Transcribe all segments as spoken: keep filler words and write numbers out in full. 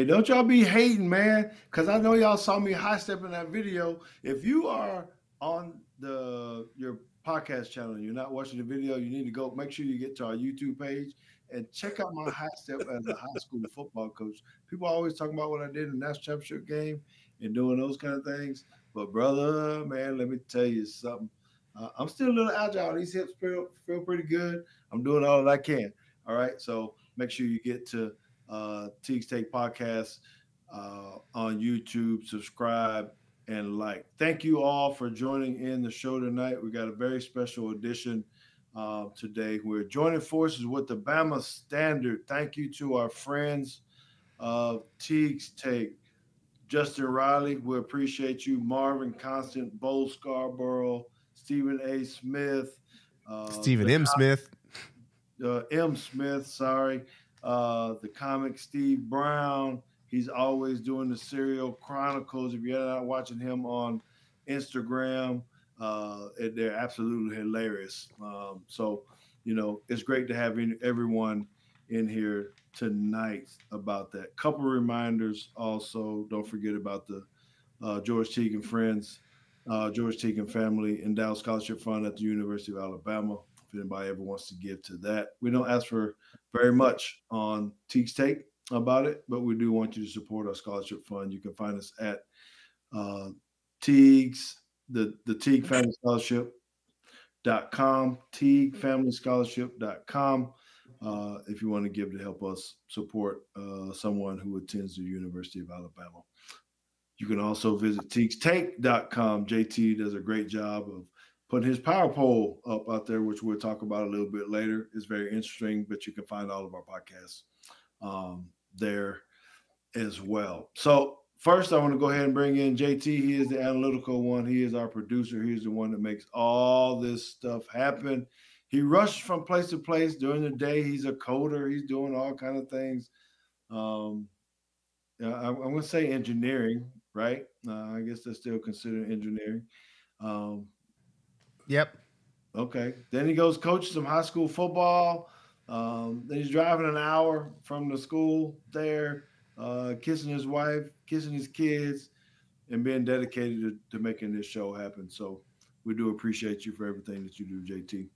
Hey, don't y'all be hating, man, because I know y'all saw me high-stepping that video. If you are on the your podcast channel and you're not watching the video, you need to go make sure you get to our YouTube page and check out my high step as a high school football coach. People are always talking about what I did in the national championship game and doing those kind of things. But, brother, man, let me tell you something. Uh, I'm still a little agile. These hips feel, feel pretty good. I'm doing all that I can. All right, so make sure you get to uh, Teague's Take Podcast uh, on YouTube, subscribe, and like. Thank you all for joining in the show tonight. We got a very special edition uh, today. We're joining forces with the Bama Standard. Thank you to our friends of Teague's Take. Justin Riley, we appreciate you. Marvin Constant, Bo Scarborough, Stephen A Smith, uh, Stephen M Smith, uh, M Smith, sorry, uh, the comic Steve Brown. He's always doing the Serial Chronicles. If you're not watching him on Instagram, uh, they're absolutely hilarious. Um, so, you know, it's great to have everyone in here tonight about that. Couple reminders also. Don't forget about the uh, George Teague and Friends, uh, George Teague and Family Endowed Scholarship Fund at the University of Alabama. If anybody ever wants to give to that, we don't ask for very much on Teague's Take about it, but we do want you to support our scholarship fund. You can find us at uh, Teague's, the, the Teague Family Scholarship dot com, Teague Family Scholarship dot com. Uh, if you want to give to help us support uh, someone who attends the University of Alabama. You can also visit Teagues Take dot com. J T does a great job of putting his power poll up out there, which we'll talk about a little bit later. It's very interesting, but you can find all of our podcasts um, there as well. So first, I want to go ahead and bring in J T. He is the analytical one. He is our producer. He is the one that makes all this stuff happen. He rushed from place to place during the day. He's a coder. He's doing all kind of things. Um, I'm going to say engineering, right? Uh, I guess that's still considered engineering. Um, yep. Okay. Then he goes coach some high school football. Um, then he's driving an hour from the school there, uh, kissing his wife, kissing his kids, and being dedicated to, to making this show happen. So we do appreciate you for everything that you do, J T.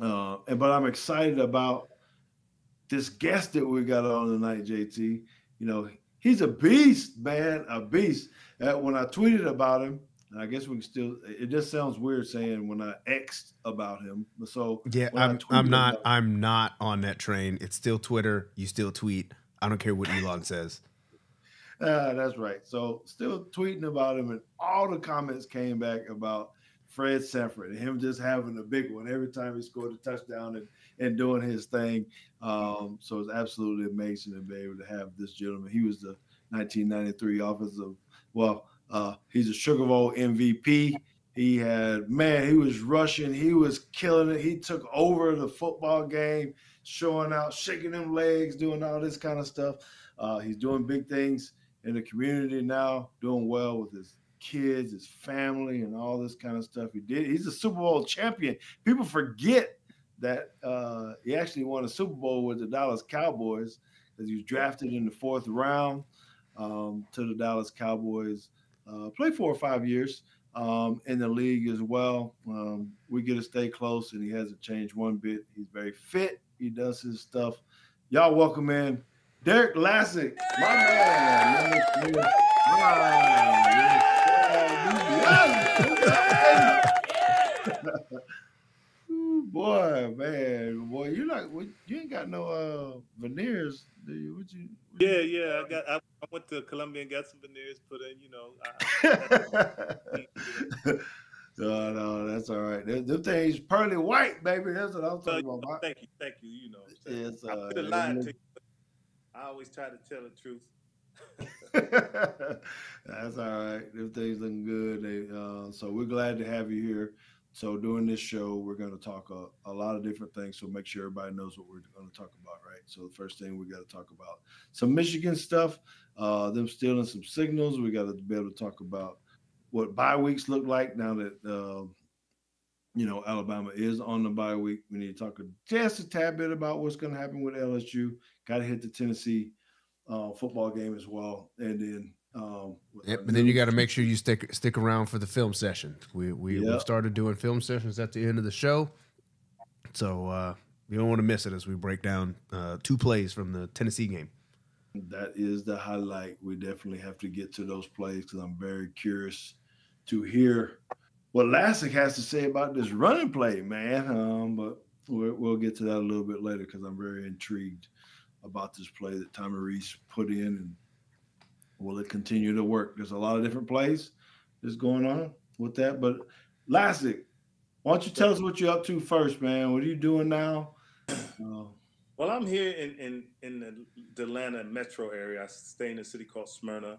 Uh, and but I'm excited about this guest that we got on tonight, J T. You know, he's a beast, man, a beast. Uh, when I tweeted about him, and I guess we can still, it just sounds weird saying when I X'd about him. So yeah, I'm, I'm not, him, I'm not on that train. It's still Twitter. You still tweet. I don't care what Elon says. Uh, that's right. So still tweeting about him, and all the comments came back about Fred Sanford and him just having a big one every time he scored a touchdown and, and doing his thing. Um, so it's absolutely amazing to be able to have this gentleman. He was the nineteen ninety-three offensive. Well, uh, he's a Sugar Bowl M V P. He had, man, he was rushing. He was killing it. He took over the football game, showing out, shaking them legs, doing all this kind of stuff. Uh, he's doing big things in the community now, doing well with his kids, his family, and all this kind of stuff. He did. He's a Super Bowl champion. People forget that uh, he actually won a Super Bowl with the Dallas Cowboys because he was drafted in the fourth round um, to the Dallas Cowboys. Uh, played four or five years um, in the league as well. Um, we get to stay close, and he hasn't changed one bit. He's very fit. He does his stuff. Y'all welcome in Derrick Lassic, my man. Yes, yes. Wow. Yes. Boy, man, boy, you like you ain't got no uh, veneers, do you? What you, what yeah, you yeah, I got. I, I went to Columbia and got some veneers put in. You know. I, I no, no, that's all right. Them things pearly white, baby. That's what I'm talking so, about. Thank you, thank you. You know, yes, I could have lied to you. I always try to tell the truth. That's all right. Them things looking good. They, uh, so we're glad to have you here. So during this show, we're going to talk a, a lot of different things. So make sure everybody knows what we're going to talk about, right? So the first thing we got to talk about some Michigan stuff, uh, them stealing some signals. We got to be able to talk about what bye weeks look like now that, uh, you know, Alabama is on the bye week. We need to talk just a tad bit about what's going to happen with L S U. Got to hit the Tennessee uh, football game as well. And then, um, yep, and then you got to make sure you stick stick around for the film session. We we, yep. we started doing film sessions at the end of the show, so uh, you don't want to miss it as we break down uh, two plays from the Tennessee game. That is the highlight. We definitely have to get to those plays because I'm very curious to hear what Lassic has to say about this running play, man. Um, but we'll get to that a little bit later because I'm very intrigued about this play that Tommy Rees put in, and will it continue to work? There's a lot of different plays that's going on with that. But Lassic, why don't you tell us what you're up to first, man? What are you doing now? Uh, Well, I'm here in, in, in the Atlanta metro area. I stay in a city called Smyrna.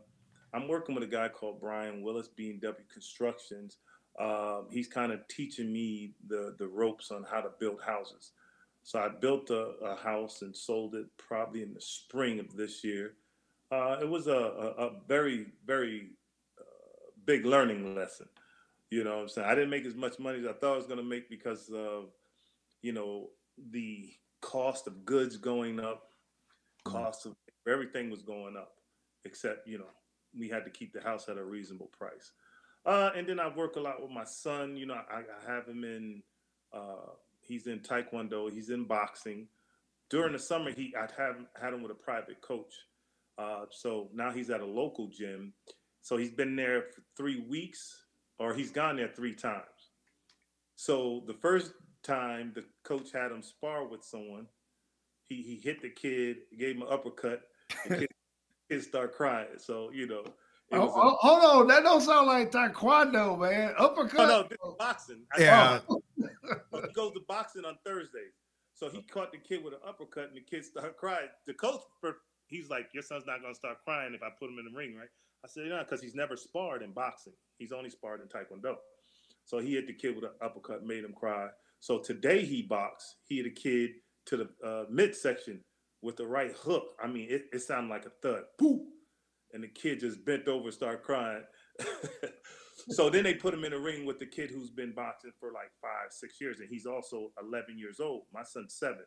I'm working with a guy called Brian Willis, B and W Constructions. Um, he's kind of teaching me the, the ropes on how to build houses. So I built a, a house and sold it probably in the spring of this year. Uh, it was a, a, a very, very uh, big learning lesson. You know what I'm saying? I didn't make as much money as I thought I was going to make because of, you know, the cost of goods going up, cost of everything was going up, except, you know, we had to keep the house at a reasonable price. Uh, and then I work a lot with my son. You know, I, I have him in, uh, he's in Taekwondo, he's in boxing. During the summer, he I'd have had him with a private coach. Uh, so now he's at a local gym. So he's been there for three weeks, or he's gone there three times. So the first time the coach had him spar with someone, he he hit the kid, gave him an uppercut, the kid, kid start crying. So you know, it was oh, a, oh, hold on, that don't sound like Taekwondo, man. Uppercut. Oh, no, this is boxing. Yeah, he goes to boxing on Thursdays. So he caught the kid with an uppercut, and the kid started crying. The coach, he's like, "Your son's not gonna start crying if I put him in the ring, right?" I said, "No, because he's never sparred in boxing. He's only sparred in Taekwondo." So he hit the kid with an uppercut, made him cry. So today he boxed. He hit a kid to the uh, midsection with the right hook. I mean, it, it sounded like a thud. Poof! And the kid just bent over and started crying. So then they put him in a ring with the kid who's been boxing for like five, six years, and he's also eleven years old. My son's seven.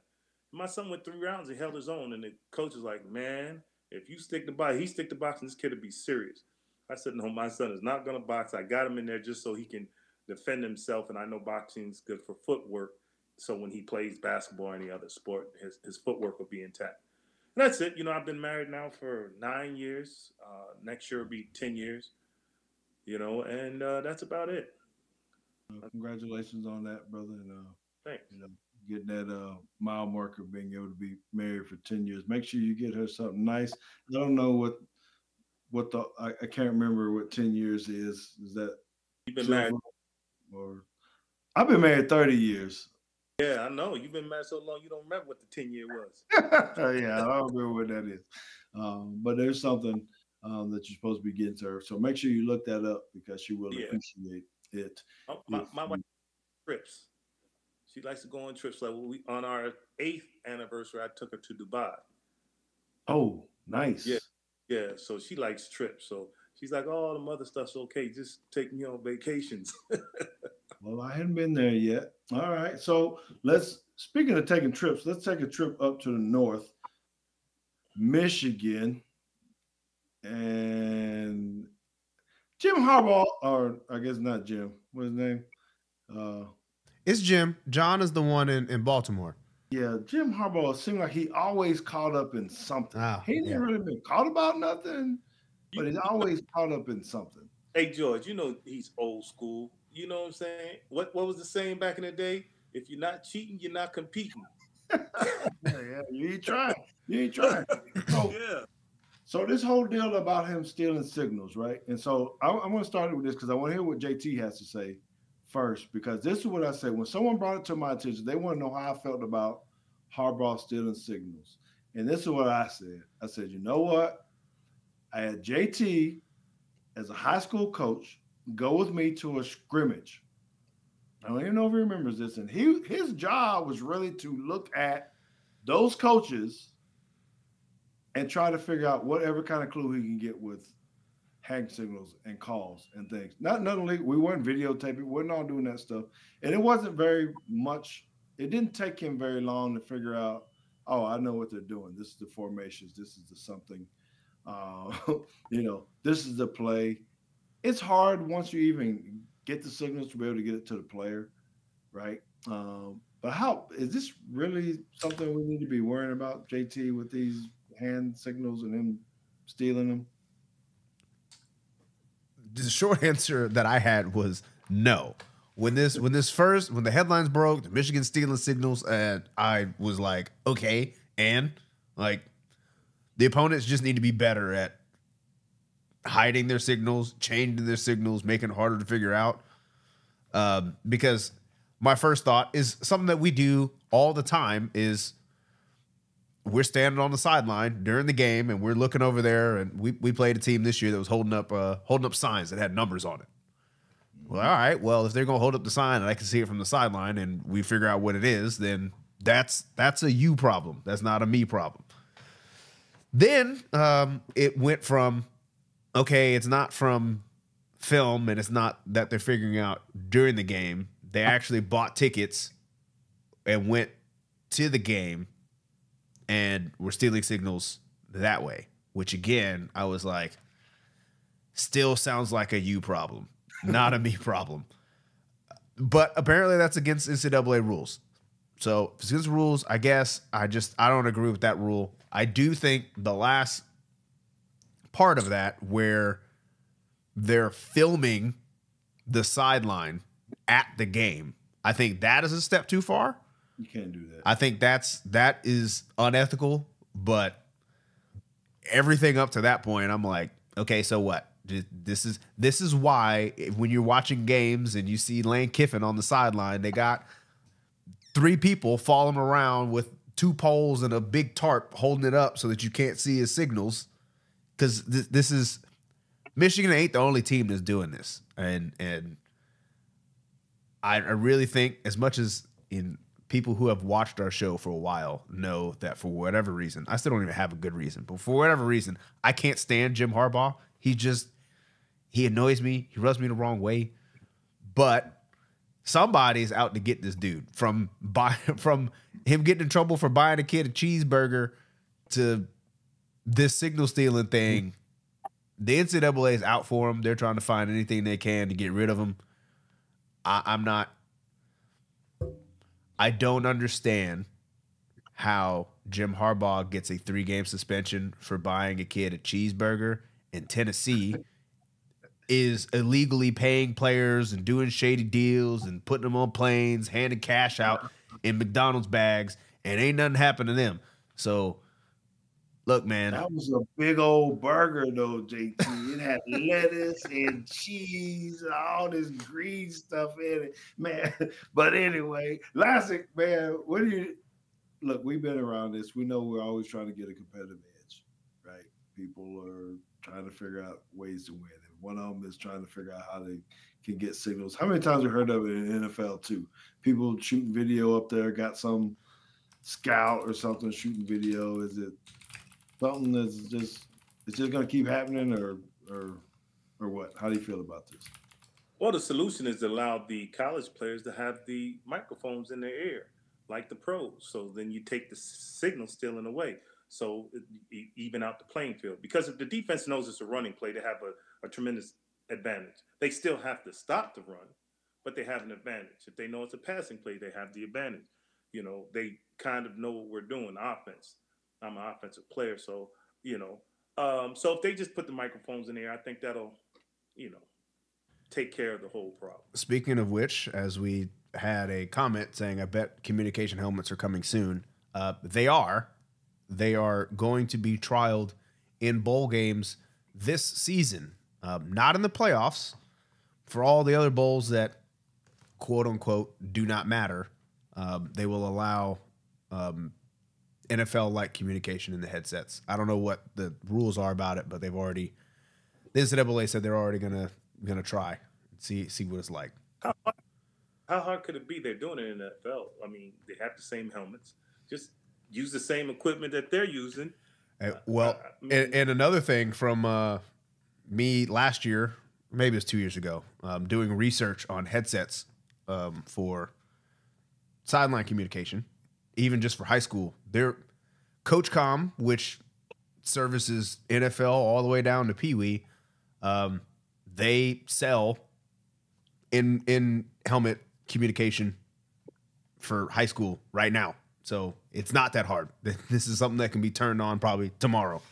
My son went three rounds and held his own, and the coach was like, "Man, if you stick to boxing, he stick to boxing, this kid will be serious." I said, "No, my son is not going to box. I got him in there just so he can defend himself, and I know boxing's good for footwork, so when he plays basketball or any other sport, his, his footwork will be intact." And that's it. You know, I've been married now for nine years. Uh, next year will be ten years, you know, and uh, that's about it. Uh, congratulations on that, brother. And, uh, thanks. You know, getting that uh, mile marker, being able to be married for ten years. Make sure you get her something nice. I don't know what, what the, I, I can't remember what ten years is. Is that? You've been married. Or I've been married thirty years. Yeah, I know. You've been married so long, you don't remember what the ten-year was. Yeah, I don't remember what that is. Um, but there's something um, that you're supposed to be getting to her. So make sure you look that up because she will yeah. appreciate it. Oh, my, my wife trips. She likes to go on trips. Like we, on our eighth anniversary, I took her to Dubai. Oh, nice. Yeah, yeah. So she likes trips. So she's like, "Oh, the mother stuff's okay. Just take me on vacations." Well, I hadn't been there yet. All right. So let's, speaking of taking trips, let's take a trip up to the north, Michigan. And Jim Harbaugh, or I guess not Jim. What's his name? Uh, it's Jim. John is the one in, in Baltimore. Yeah, Jim Harbaugh seemed like he always caught up in something. Oh, he didn't yeah. really been caught about nothing. But he's always caught up in something. Hey, George, you know he's old school. You know what I'm saying? What what was the saying back in the day? If you're not cheating, you're not competing. yeah, yeah, you ain't trying. You ain't trying. So, yeah. So this whole deal about him stealing signals, right? And so I, I'm going to start with this because I want to hear what J T has to say first, because this is what I say. When someone brought it to my attention, they want to know how I felt about Harbaugh stealing signals. And this is what I said. I said, you know what? I had J T as a high school coach go with me to a scrimmage. I don't even know if he remembers this. And he, his job was really to look at those coaches and try to figure out whatever kind of clue he can get with hand signals and calls and things. Not, not only we weren't videotaping, we weren't all doing that stuff. And it wasn't very much. It didn't take him very long to figure out, oh, I know what they're doing. This is the formations. This is the something. Uh, you know, this is the play. It's hard once you even get the signals to be able to get it to the player, right? Um, but how is this really something we need to be worrying about, J T, with these hand signals and him stealing them? The short answer that I had was no. When this, when this first, when the headlines broke, the Michigan stealing signals, and I was like, okay, and like the opponents just need to be better at hiding their signals, changing their signals, making it harder to figure out. Um, because my first thought is something that we do all the time is we're standing on the sideline during the game and we're looking over there, and we, we played a team this year that was holding up uh, holding up signs that had numbers on it. Well, all right, well, if they're going to hold up the sign and I can see it from the sideline and we figure out what it is, then that's that's a you problem. That's not a me problem. Then um, it went from, okay, it's not from film and it's not that they're figuring out during the game. They actually bought tickets and went to the game and were stealing signals that way, which, again, I was like, still sounds like a you problem, not a me problem. But apparently that's against N C double A rules. So if it's against rules, I guess I just I don't agree with that rule. I do think the last part of that where they're filming the sideline at the game, I think that is a step too far. You can't do that. I think that's that is unethical, but everything up to that point, I'm like, okay, so what? This is this is why when you're watching games and you see Lane Kiffin on the sideline, they got three people following around with two poles and a big tarp holding it up so that you can't see his signals, because th this is Michigan ain't the only team that's doing this, and and I, I really think, as much as in people who have watched our show for a while know that for whatever reason, I still don't even have a good reason, but for whatever reason, I can't stand Jim Harbaugh. He just, he annoys me. He rubs me the wrong way. But somebody's out to get this dude, from buy, from him getting in trouble for buying a kid a cheeseburger to this signal stealing thing. The N C double A is out for him. They're trying to find anything they can to get rid of him. I, I'm not, I don't understand how Jim Harbaugh gets a three-game suspension for buying a kid a cheeseburger, and Tennessee is illegally paying players and doing shady deals and putting them on planes, handing cash out in McDonald's bags, and ain't nothing happened to them. So, look, man. That was a big old burger, though, J T. It had lettuce and cheese and all this green stuff in it, man. But anyway, Lassic, man, what do you – look, we've been around this. We know we're always trying to get a competitive edge, right? People are trying to figure out ways to win, and one of them is trying to figure out how they can get signals. How many times we heard of it in the N F L, too? People shooting video up there, got some scout or something shooting video. Is it – something that's just it's just gonna keep happening, or or or what? How do you feel about this? Well, the solution is to allow the college players to have the microphones in their ear, like the pros. So then you take the signal stealing away, so it, even out the playing field. Because if the defense knows it's a running play, they have a, a tremendous advantage. They still have to stop the run, but they have an advantage. If they know it's a passing play, they have the advantage. You know, they kind of know what we're doing, offense. I'm an offensive player, so, you know. Um, so if they just put the microphones in there, I think that'll, you know, take care of the whole problem. Speaking of which, as we had a comment saying, I bet communication helmets are coming soon. Uh, they are. They are going to be trialed in bowl games this season. Um, not in the playoffs. For all the other bowls that, quote, unquote, do not matter, um, they will allow um, – N F L-like communication in the headsets. I don't know what the rules are about it, but they've already the N C double A said they're already gonna gonna try see see what it's like. How hard, how hard could it be? They're doing it in the N F L. I mean, they have the same helmets. Just use the same equipment that they're using. And, well, I, I mean, and, and another thing from uh, me last year, maybe it's two years ago, um, doing research on headsets um, for sideline communication. Even just for high school, they're Coach Com, which services N F L all the way down to Pee Wee. Um, they sell in in helmet communication for high school right now. So it's not that hard. This is something that can be turned on probably tomorrow.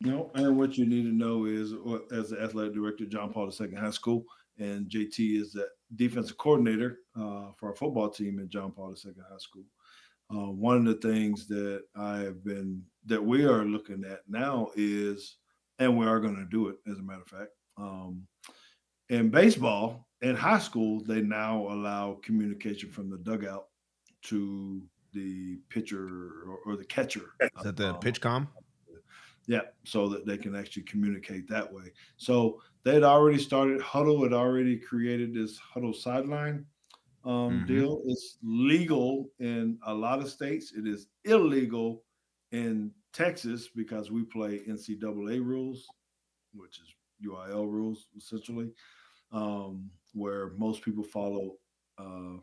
No, and what you need to know is, as the athletic director of John Paul the Second High School, and J T is the defensive coordinator uh, for our football team at John Paul the Second High School. Uh, one of the things that I have been that we are looking at now is, and we are going to do it, as a matter of fact. Um, in baseball, in high school, they now allow communication from the dugout to the pitcher or, or the catcher. Is that the um, pitch comm? Yeah, so that they can actually communicate that way. So they had already started, Huddle had already created this Huddle sideline um, mm-hmm. deal. It's legal in a lot of states. It is illegal in Texas because we play N C double A rules, which is U I L rules, essentially, um, where most people follow uh,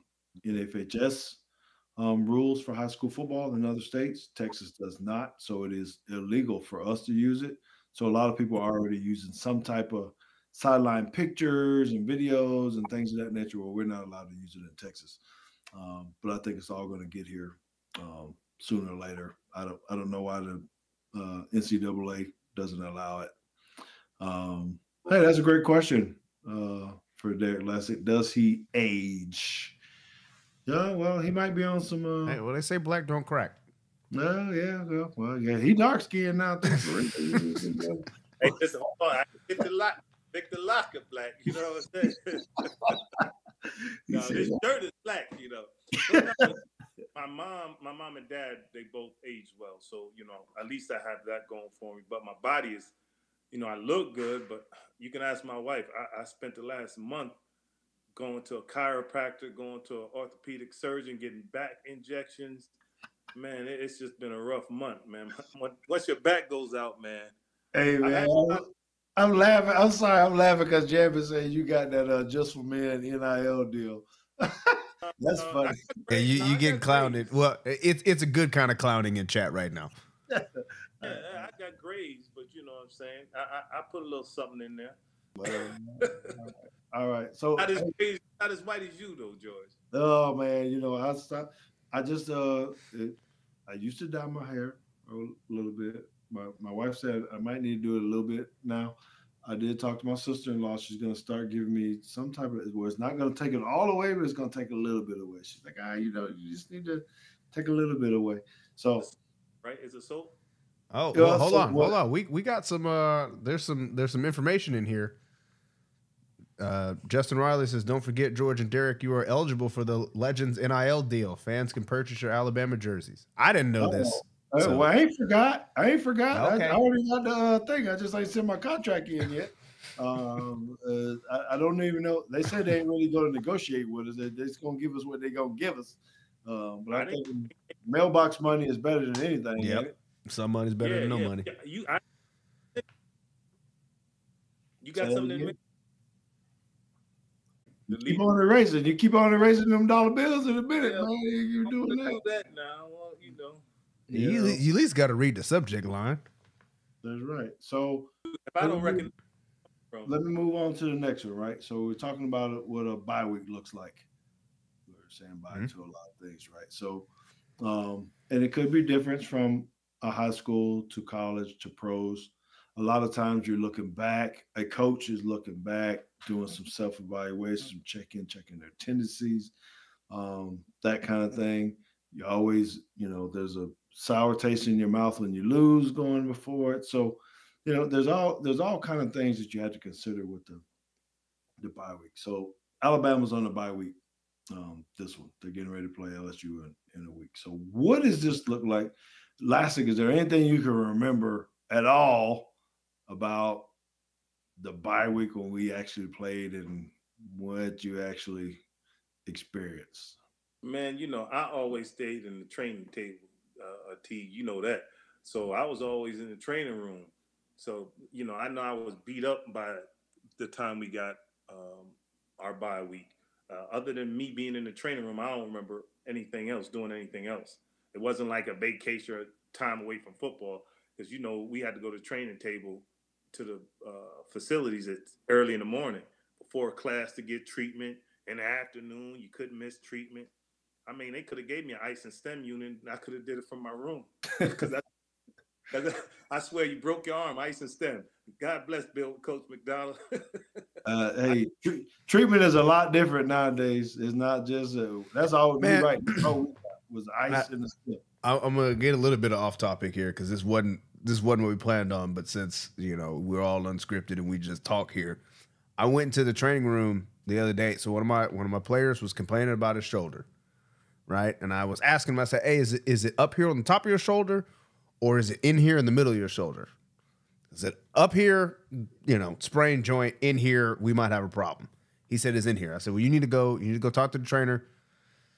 N F H S Um, rules for high school football in other states. Texas does not, so it is illegal for us to use it. So a lot of people are already using some type of sideline pictures and videos and things of that nature. Well, we're not allowed to use it in Texas, um, but I think it's all going to get here um, sooner or later. I don't, I don't know why the uh, N C double A doesn't allow it. Um, hey, that's a great question uh, for Derrick Lassic. Does he age? Yeah, well, he might be on some. Uh, hey, well, they say black don't crack. No, uh, yeah, well, well, yeah, he dark skinned now. Too. Hey, just hold on. I get the lock, pick the lock of black. You know what I'm saying? No, this dirt is black. You know, my mom, my mom and dad, they both age well, so you know, at least I have that going for me. But my body is, you know, I look good, but you can ask my wife. I, I spent the last month going to a chiropractor, going to an orthopedic surgeon, getting back injections. Man, it's just been a rough month, man. Once your back goes out, man. Hey, man, I, I, I'm laughing. I'm sorry, I'm laughing because Jabba said you got that uh, Just For Men N I L deal. That's uh, funny. Yeah, you you getting clowned. Well, it's it's a good kind of clowning in chat right now. Yeah, I got grades, but you know what I'm saying. I I, I put a little something in there. All right, so not as, crazy, not as white as you though, George. Oh man, you know I stopped. I just uh, it, I used to dye my hair a little bit. My my wife said I might need to do it a little bit now. I did talk to my sister-in-law. She's gonna start giving me some type of. Well, it's not gonna take it all away, but it's gonna take a little bit away. She's like, ah, you know, you just need to take a little bit away. So, right? Is it soap? Oh, well, know, hold so on, what? hold on. We we got some. Uh, there's some there's some information in here. Uh, Justin Riley says, don't forget, George and Derrick, you are eligible for the Legends N I L deal. Fans can purchase your Alabama jerseys. I didn't know oh, this. Uh, so. Well, I ain't forgot. I ain't forgot. Okay. I, I already got the uh, thing. I just ain't sent my contract in yet. um, uh, I, I don't even know. They said they ain't really going to negotiate with us. They, they're just going to give us what they're going to give us. Um, but I think mailbox money is better than anything. Yep. Right? Some money is better yeah, than no yeah, money. Yeah. You, I, you got so, something yeah. in You keep on erasing. You keep on erasing them dollar bills in a minute, yeah, man. You're doing that. that now. Well, you know. Yeah. You, you at least got to read the subject line. That's right. So if I don't reckon, let me move on to the next one, right? So we're talking about what a bye week looks like. We're saying bye mm-hmm. to a lot of things, right? So, um, and it could be different from a high school to college to pros. A lot of times you're looking back. A coach is looking back, doing some self-evaluation, some check-in, checking their tendencies, um, that kind of thing. You always, you know, there's a sour taste in your mouth when you lose going before it. So, you know, there's all there's all kind of things that you have to consider with the the bye week. So Alabama's on the bye week. Um, this one, they're getting ready to play L S U in, in a week. So what does this look like? Lassic, is there anything you can remember at all about the bye week when we actually played and what you actually experienced? Man, you know, I always stayed in the training table, uh, T, you know that. So I was always in the training room. So, you know, I know I was beat up by the time we got um, our bye week. Uh, other than me being in the training room, I don't remember anything else, doing anything else. It wasn't like a vacation or time away from football. because, you know, we had to go to the training table to the uh, facilities at early in the morning before class to get treatment. In the afternoon, you couldn't miss treatment. I mean, they could have gave me an ice and stem unit, and I could have did it from my room. Because I, I swear, you broke your arm, ice and stem. God bless Bill, Coach McDonald. uh, hey, tre treatment is a lot different nowadays. It's not just uh, that's all we right now was ice I, and the stem. I, I'm gonna get a little bit of off topic here because this wasn't this wasn't what we planned on. But since you know we're all unscripted and we just talk here, I went into the training room the other day. So one of my one of my players was complaining about his shoulder. Right. And I was asking him, I said, hey, is it, is it up here on the top of your shoulder or is it in here in the middle of your shoulder? Is it up here, you know, sprained joint in here? We might have a problem. He said, it's in here. I said, well, you need to go, you need to go talk to the trainer.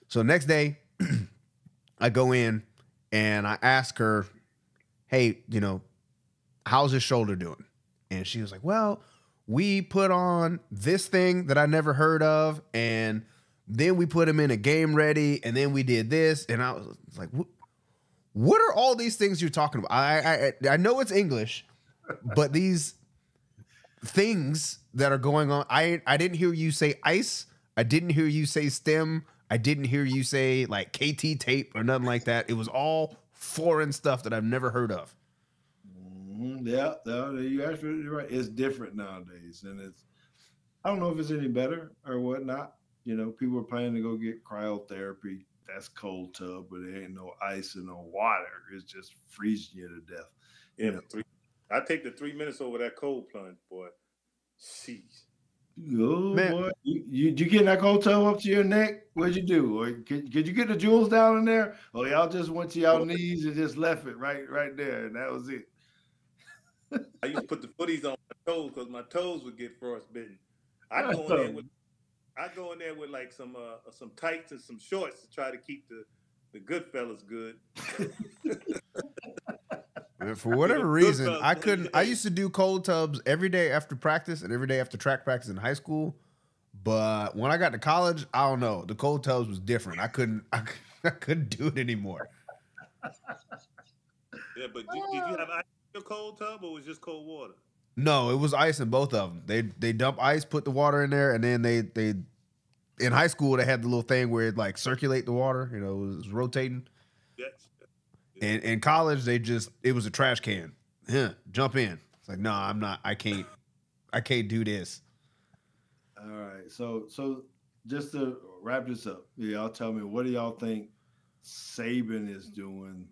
So next day I go in and I ask her, hey, you know, how's his shoulder doing? And she was like, well, we put on this thing that I never heard of. And then we put him in a game ready, and then we did this, and I was like, what, what are all these things you're talking about? I, I I know it's English, but these things that are going on, I, I didn't hear you say ice. I didn't hear you say stem. I didn't hear you say, like, K T tape or nothing like that. It was all foreign stuff that I've never heard of. Mm, yeah, you're absolutely right. It's different nowadays, and it's I don't know if it's any better or whatnot. You know, people are planning to go get cryotherapy. That's cold tub, but there ain't no ice and no water. It's just freezing you to death. Yeah, you know? three, I take the three minutes over that cold plunge, boy. Jeez. Oh, man. Boy. You, you, did you get that cold tub up to your neck? What'd you do? Or could, could you get the jewels down in there? Or y'all just went to y'all knees and just left it right right there, and that was it. I used to put the footies on my toes because my toes would get frostbitten. I go in there with I go in there with like some uh, some tights and some shorts to try to keep the the good fellas good. And for whatever reason, I couldn't. I used to do cold tubs every day after practice and every day after track practice in high school. But when I got to college, I don't know. The cold tubs was different. I couldn't. I, I couldn't do it anymore. Yeah, but did, did you have ice in your cold tub or was it just cold water? No, it was ice in both of them. They they dump ice, put the water in there, and then they they in high school they had the little thing where it like circulate the water. You know, it was, it was rotating. Yes. And in college, they just it was a trash can. Yeah, jump in. It's like no, nah, I'm not. I can't. I can't do this. All right. So so just to wrap this up, y'all tell me, what do y'all think Saban is doing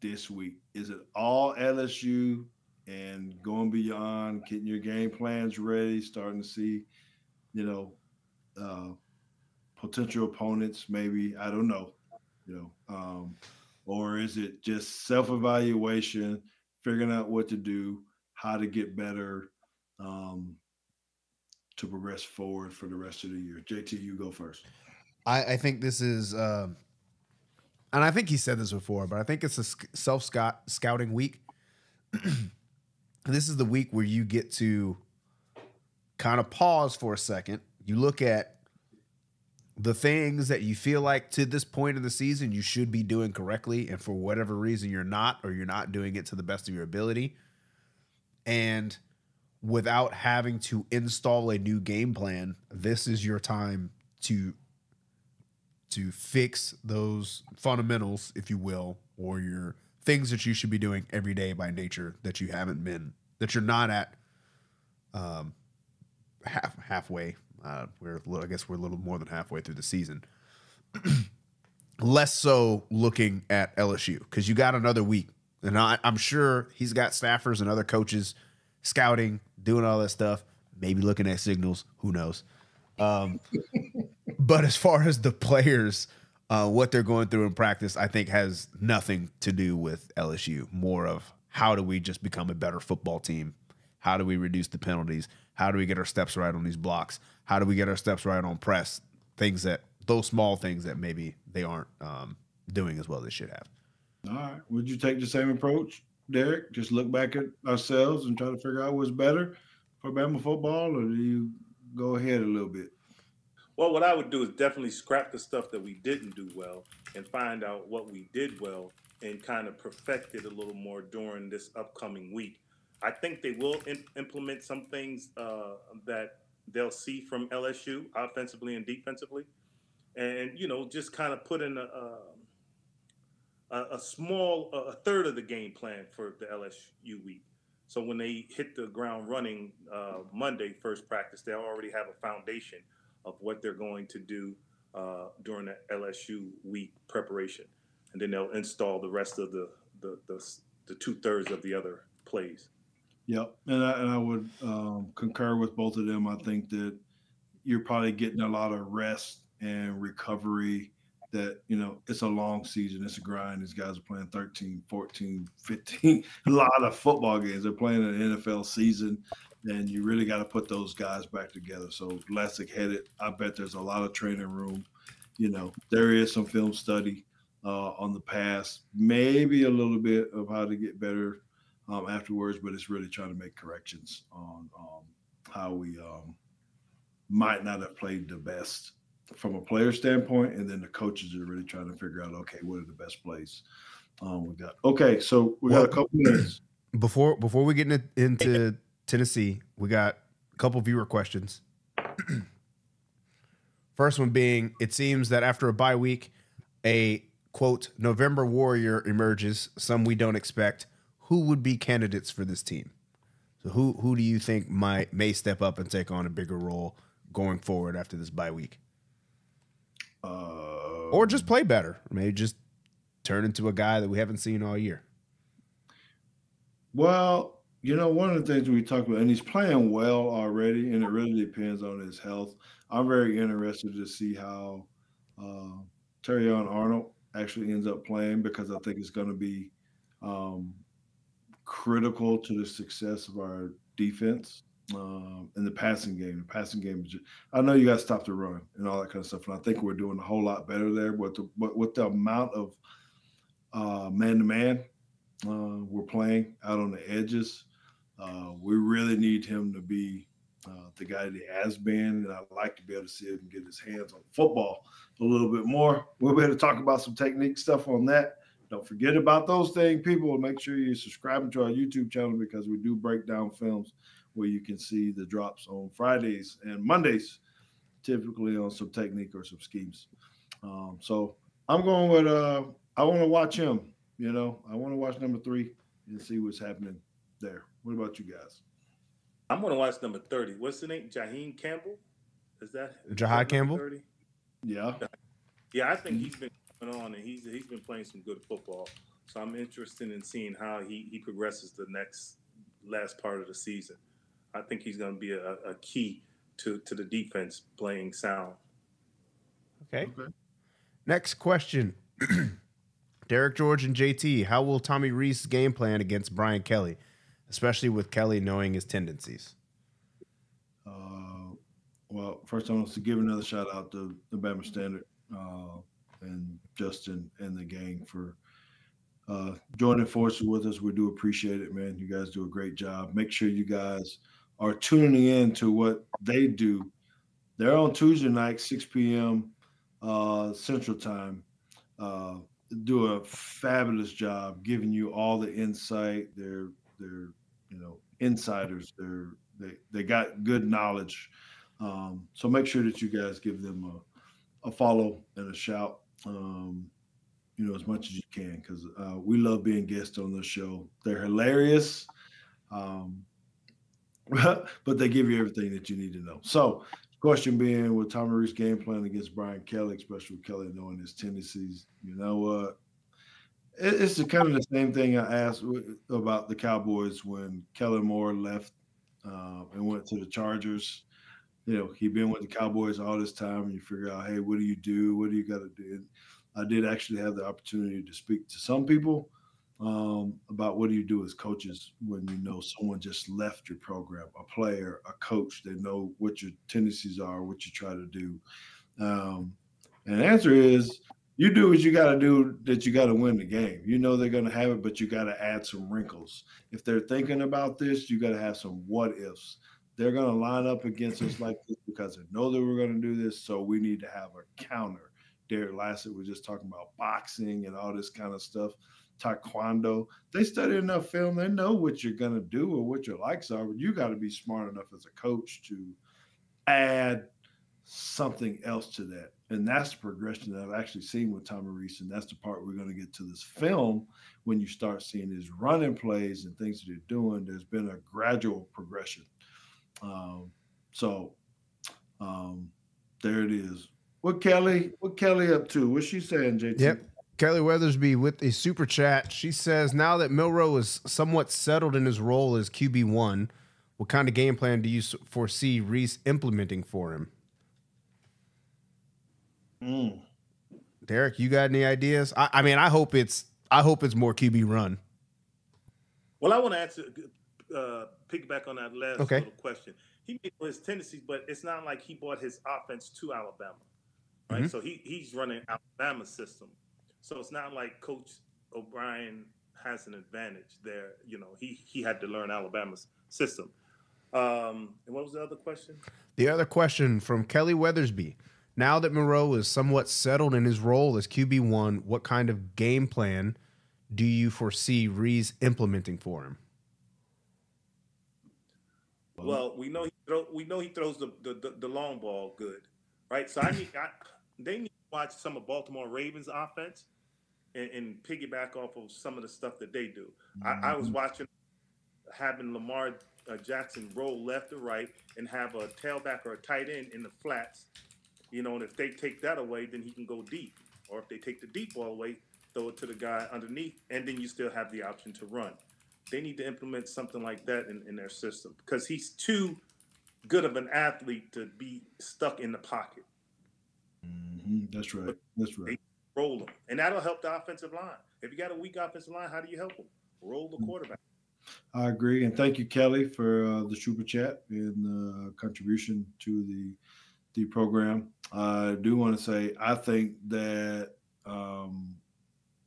this week? Is it all L S U? And going beyond, getting your game plans ready, starting to see, you know, uh, potential opponents maybe, I don't know, you know. Um, or is it just self-evaluation, figuring out what to do, how to get better um, to progress forward for the rest of the year? J T, you go first. I, I think this is, uh, and I think he said this before, but I think it's a self-scouting week. This is the week where you get to kind of pause for a second. You look at the things that you feel like to this point of the season you should be doing correctly, and for whatever reason you're not, or you're not doing it to the best of your ability. And without having to install a new game plan, this is your time to to fix those fundamentals, if you will, or your things that you should be doing every day by nature that you haven't been, that you're not at um, half halfway. Uh, we're, I guess we're a little more than halfway through the season. Less so looking at L S U because you got another week. And I, I'm sure he's got staffers and other coaches scouting, doing all that stuff, maybe looking at signals. Who knows? Um, but as far as the players – Uh, what they're going through in practice, I think, has nothing to do with L S U. More of how do we just become a better football team? How do we reduce the penalties? How do we get our steps right on these blocks? How do we get our steps right on press? Things that those small things that maybe they aren't um, doing as well as they should have. All right. Would you take the same approach, Derrick? Just look back at ourselves and try to figure out what's better for Bama football, or do you go ahead a little bit? Well, what I would do is definitely scrap the stuff that we didn't do well and find out what we did well and kind of perfect it a little more during this upcoming week. I think they will in, implement some things uh, that they'll see from L S U offensively and defensively, and, you know, just kind of put in a, a, a small, a third of the game plan for the L S U week. So when they hit the ground running uh, Monday, first practice, they'll already have a foundation of what they're going to do uh, during the L S U week preparation. And then they'll install the rest of the, the, the, the two-thirds of the other plays. Yep, and I, and I would um, concur with both of them. I think that you're probably getting a lot of rest and recovery that, you know, it's a long season. It's a grind. These guys are playing thirteen, fourteen, fifteen, a lot of football games. They're playing an N F L season, and you really got to put those guys back together. So Lassic had it. I bet there's a lot of training room. You know, there is some film study uh, on the past, maybe a little bit of how to get better Um, afterwards, but it's really trying to make corrections on um, how we um, might not have played the best from a player standpoint. And then the coaches are really trying to figure out, okay, what are the best plays um, we got? Okay, so we well, got a couple minutes. Before before we get in, into Tennessee, we got a couple viewer questions. First one being, it seems that after a bye week, a, quote, November warrior emerges, some we don't expect. Who would be candidates for this team? So who who do you think might may step up and take on a bigger role going forward after this bye week? Uh, or just play better. Maybe just turn into a guy that we haven't seen all year. Well, you know, one of the things we talked about, and he's playing well already, and it really depends on his health. I'm very interested to see how uh, Terrion Arnold actually ends up playing, because I think it's going to be um, – critical to the success of our defense um, in the passing game. The passing game, is just, I know you got to stop the run and all that kind of stuff, and I think we're doing a whole lot better there. But, the, but with the amount of uh, man-to-man uh, we're playing out on the edges, uh, we really need him to be uh, the guy that he has been, and I'd like to be able to see him get his hands on football a little bit more. We'll be able to talk about some technique stuff on that. Don't forget about those things, people. Make sure you're subscribing to our YouTube channel, because we do break down films where you can see the drops on Fridays and Mondays, typically on some technique or some schemes. Um, so I'm going with uh, I want to watch him. You know, I want to watch number three and see what's happening there. What about you guys? I'm going to watch number thirty. What's the name? Jihaad Campbell? Is that Jihaad Campbell? thirty? Yeah. Yeah, I think he's been on, and he's he's been playing some good football, so I'm interested in seeing how he he progresses the next last part of the season. I think he's going to be a, a key to to the defense playing sound. Okay. Okay. Next question, Derek George and J T. How will Tommy Rees' game plan against Brian Kelly, especially with Kelly knowing his tendencies? Uh, well, first I want to give another shout out to the Bama Standard. Uh, and Justin and the gang for uh, joining forces with us. We do appreciate it, man. You guys do a great job. Make sure you guys are tuning in to what they do. They're on Tuesday night, six p m Uh, Central Time. Uh, do a fabulous job giving you all the insight. They're they're you know insiders. They're they they got good knowledge. Um, so make sure that you guys give them a a follow and a shout. Um, you know, as much as you can, because uh, we love being guests on the show. They're hilarious, um, but they give you everything that you need to know. So, question being, with Tommy Rees' game plan against Brian Kelly, especially with Kelly knowing his tendencies, you know what? Uh, it, it's the, kind of the same thing I asked about the Cowboys when Kellen Moore left uh, and went to the Chargers. You know, he'd been with the Cowboys all this time, and you figure out, hey, what do you do? What do you got to do? I did actually have the opportunity to speak to some people um, about what do you do as coaches when you know someone just left your program, a player, a coach. They know what your tendencies are, what you try to do. Um, and the answer is you do what you got to do, that you got to win the game. You know they're going to have it, but you got to add some wrinkles. If they're thinking about this, you got to have some what-ifs. They're going to line up against us like this because they know that we're going to do this, so we need to have a counter. Derrick Lassic was just talking about boxing and all this kind of stuff. taekwondo. They study enough film. They know what you're going to do or what your likes are. But you got to be smart enough as a coach to add something else to that. And that's the progression that I've actually seen with Tommy Rees. And that's the part we're going to get to this film. When you start seeing his running plays and things that they're doing, there's been a gradual progression. Um, so um, there it is. What Kelly, what Kelly up to? What's she saying, J T? Yep. Kelly Weathersby with a super chat. She says, now that Milroe is somewhat settled in his role as Q B one, what kind of game plan do you foresee Rees implementing for him? Mm. Derrick, you got any ideas? I, I mean, I hope it's I hope it's more Q B run. Well, I want to answer, uh, piggyback on that last okay. little question. He made his tendencies, but it's not like he brought his offense to Alabama, right? Mm-hmm. So he he's running Alabama's system. So it's not like Coach O'Brien has an advantage there. You know, he he had to learn Alabama's system. Um, and what was the other question? The other question from Kelly Weathersby. Now that Milroe is somewhat settled in his role as Q B one, what kind of game plan do you foresee Rees implementing for him? Well, we know he throw, we know he throws the, the the long ball good, right? So I need I, they need to watch some of Baltimore Ravens offense and, and piggyback off of some of the stuff that they do. Mm-hmm. I, I was watching having Lamar uh, Jackson roll left or right and have a tailback or a tight end in the flats. You know, and if they take that away, then he can go deep. Or if they take the deep ball away, throw it to the guy underneath, and then you still have the option to run. They need to implement something like that in, in their system because he's too good of an athlete to be stuck in the pocket. Mm-hmm. That's right. That's right. They roll him. And that'll help the offensive line. If you got a weak offensive line, how do you help them? Roll the quarterback. I agree. And thank you, Kelly, for uh, the super chat and uh, contribution to the the program. I do want to say, I think that um,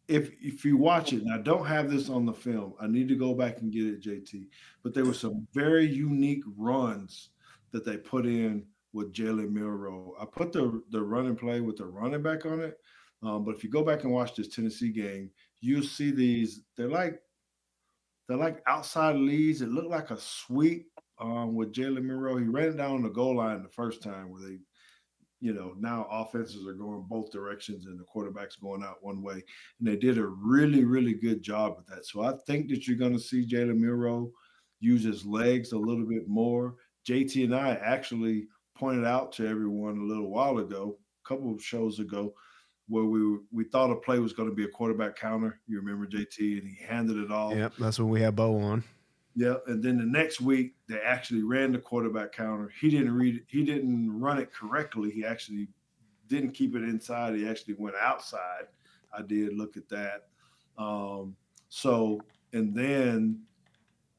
if if you watch it, and I don't have this on the film, I need to go back and get it, J T, but there were some very unique runs that they put in with Jalen Milroe. I put the, the run and play with the running back on it, um, but if you go back and watch this Tennessee game, you'll see these, they're like, they're like outside leads. It looked like a sweep um, with Jalen Milroe. He ran down the goal line the first time where they, you know, now offenses are going both directions and the quarterback's going out one way. And they did a really, really good job with that. So I think that you're going to see Jalen Milroe use his legs a little bit more. J T and I actually pointed out to everyone a little while ago, a couple of shows ago, where we were, we thought a play was going to be a quarterback counter. You remember, J T, and he handed it off. Yep, that's when we had Bo on. Yeah, and then the next week they actually ran the quarterback counter. He didn't read it. He didn't run it correctly. He actually didn't keep it inside. He actually went outside. I did look at that. Um, so, and then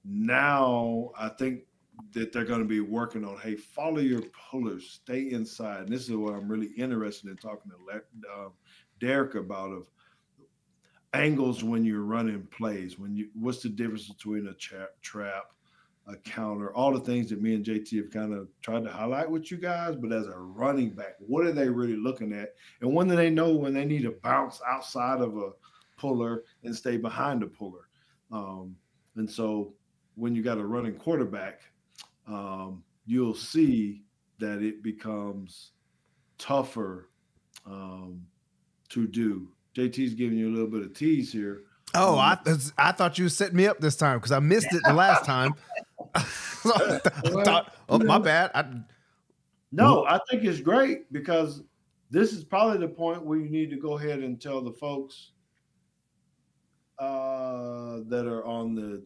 now I think that they're going to be working on, hey, follow your pullers, stay inside. And this is what I'm really interested in talking to um, Derrick about, of angles when you're running plays, when you, what's the difference between a tra trap, a counter, all the things that me and J T have kind of tried to highlight with you guys. But as a running back, what are they really looking at? And when do they know when they need to bounce outside of a puller and stay behind the puller? Um, and so when you got a running quarterback, um, you'll see that it becomes tougher um, to do. J T's giving you a little bit of tease here. Oh, um, I I thought you were setting me up this time because I missed it the last time. So I thought, oh, my bad. I, no, I think it's great because this is probably the point where you need to go ahead and tell the folks uh, that are on the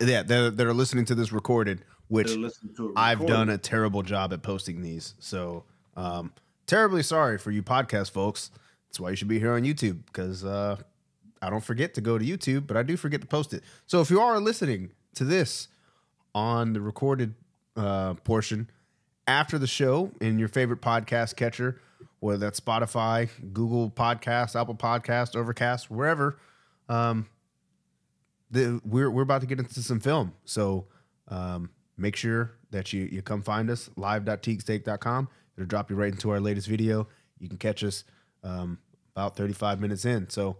yeah that that are listening to this recorded, which recorded. I've done a terrible job at posting these. So um, terribly sorry for you podcast folks. That's why you should be here on YouTube, because uh, I don't forget to go to YouTube, but I do forget to post it. So if you are listening to this on the recorded uh, portion after the show in your favorite podcast catcher, whether that's Spotify, Google Podcasts, Apple Podcasts, Overcast, wherever, um, the, we're, we're about to get into some film. So um, make sure that you, you come find us, live dot teagues take dot com. It'll drop you right into our latest video. You can catch us Um, about thirty-five minutes in. So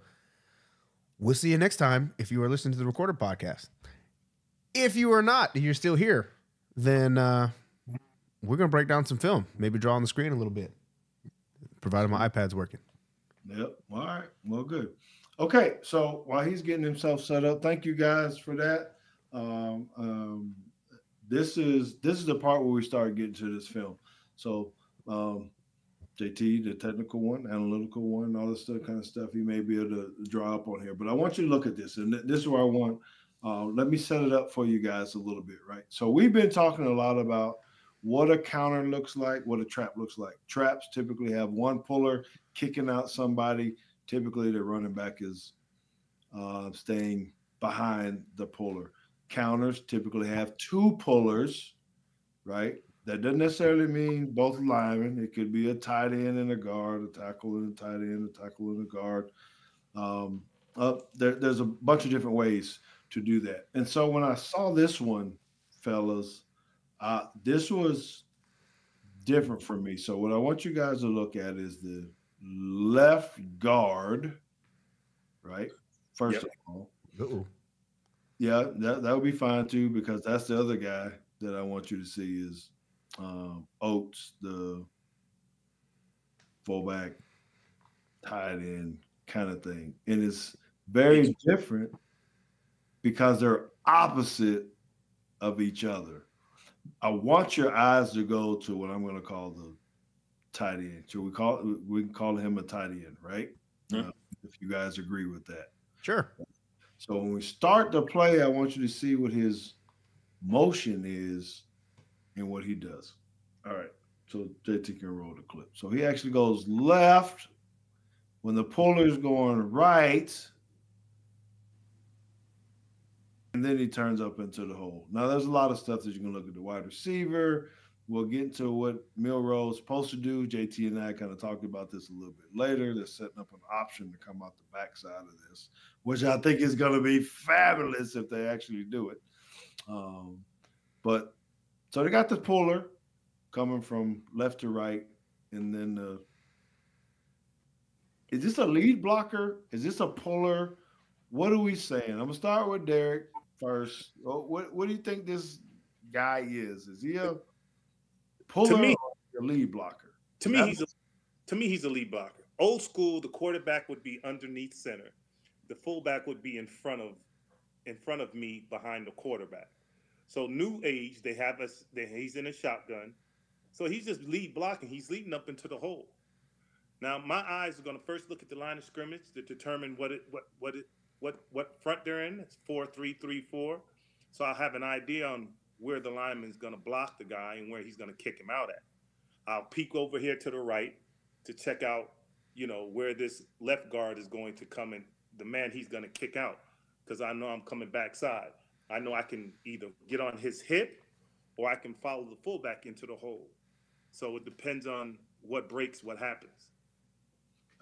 We'll see you next time if you are listening to the Recorder Podcast. If you are not, you're still here, then uh, we're going to break down some film, maybe draw on the screen a little bit, provided my iPad's working. Yep. All right. Well, good. Okay. So while he's getting himself set up, thank you guys for that. Um, um, this is this is the part where we start getting to this film. So um, J T, the technical one, analytical one, all this stuff, kind of stuff, he may be able to draw up on here. But I want you to look at this, and th this is where I want. Uh, let me set it up for you guys a little bit, right? So we've been talking a lot about what a counter looks like, what a trap looks like. Traps typically have one puller kicking out somebody. Typically, the running back is uh, staying behind the puller. Counters typically have two pullers, right? That doesn't necessarily mean both linemen. It could be a tight end and a guard, a tackle and a tight end, a tackle and a guard. Um, uh, there, there's a bunch of different ways to do that. And so when I saw this one, fellas, Uh, this was different for me. So what I want you guys to look at is the left guard, right? First yep. of all. Uh-oh. Yeah, that, that would be fine too, because that's the other guy that I want you to see is um, Oates, the fullback, tight end kind of thing. And it's very different because they're opposite of each other. I want your eyes to go to what I'm going to call the tight end. Should we call we can call him a tight end, right? Yeah. Uh, if you guys agree with that, sure. So when we start the play, I want you to see what his motion is and what he does. All right. So J T can roll the clip. So he actually goes left when the puller is going right. And then he turns up into the hole. Now, there's a lot of stuff that you can look at the wide receiver. We'll get into what Milroe is supposed to do. J T and I kind of talked about this a little bit later. They're setting up an option to come out the backside of this, which I think is going to be fabulous if they actually do it. Um, but so they got the puller coming from left to right. And then the, is this a lead blocker? Is this a puller? What are we saying? I'm going to start with Derrick. First, what what do you think this guy is? Is he a puller to me, or a lead blocker? To me, That's he's a, to me he's a lead blocker. Old school, the quarterback would be underneath center, the fullback would be in front of in front of me behind the quarterback. So new age, they have us. They, he's in a shotgun, so he's just lead blocking. He's leading up into the hole. Now my eyes are going to first look at the line of scrimmage to determine what it what what it. What what front they're in. It's four three three four, so I'll have an idea on where the lineman's going to block the guy and where he's going to kick him out at. I'll peek over here to the right to check out, you know, where this left guard is going to come in, the man he's going to kick out, because I know I'm coming backside. I know I can either get on his hip or I can follow the fullback into the hole. So it depends on what breaks, what happens.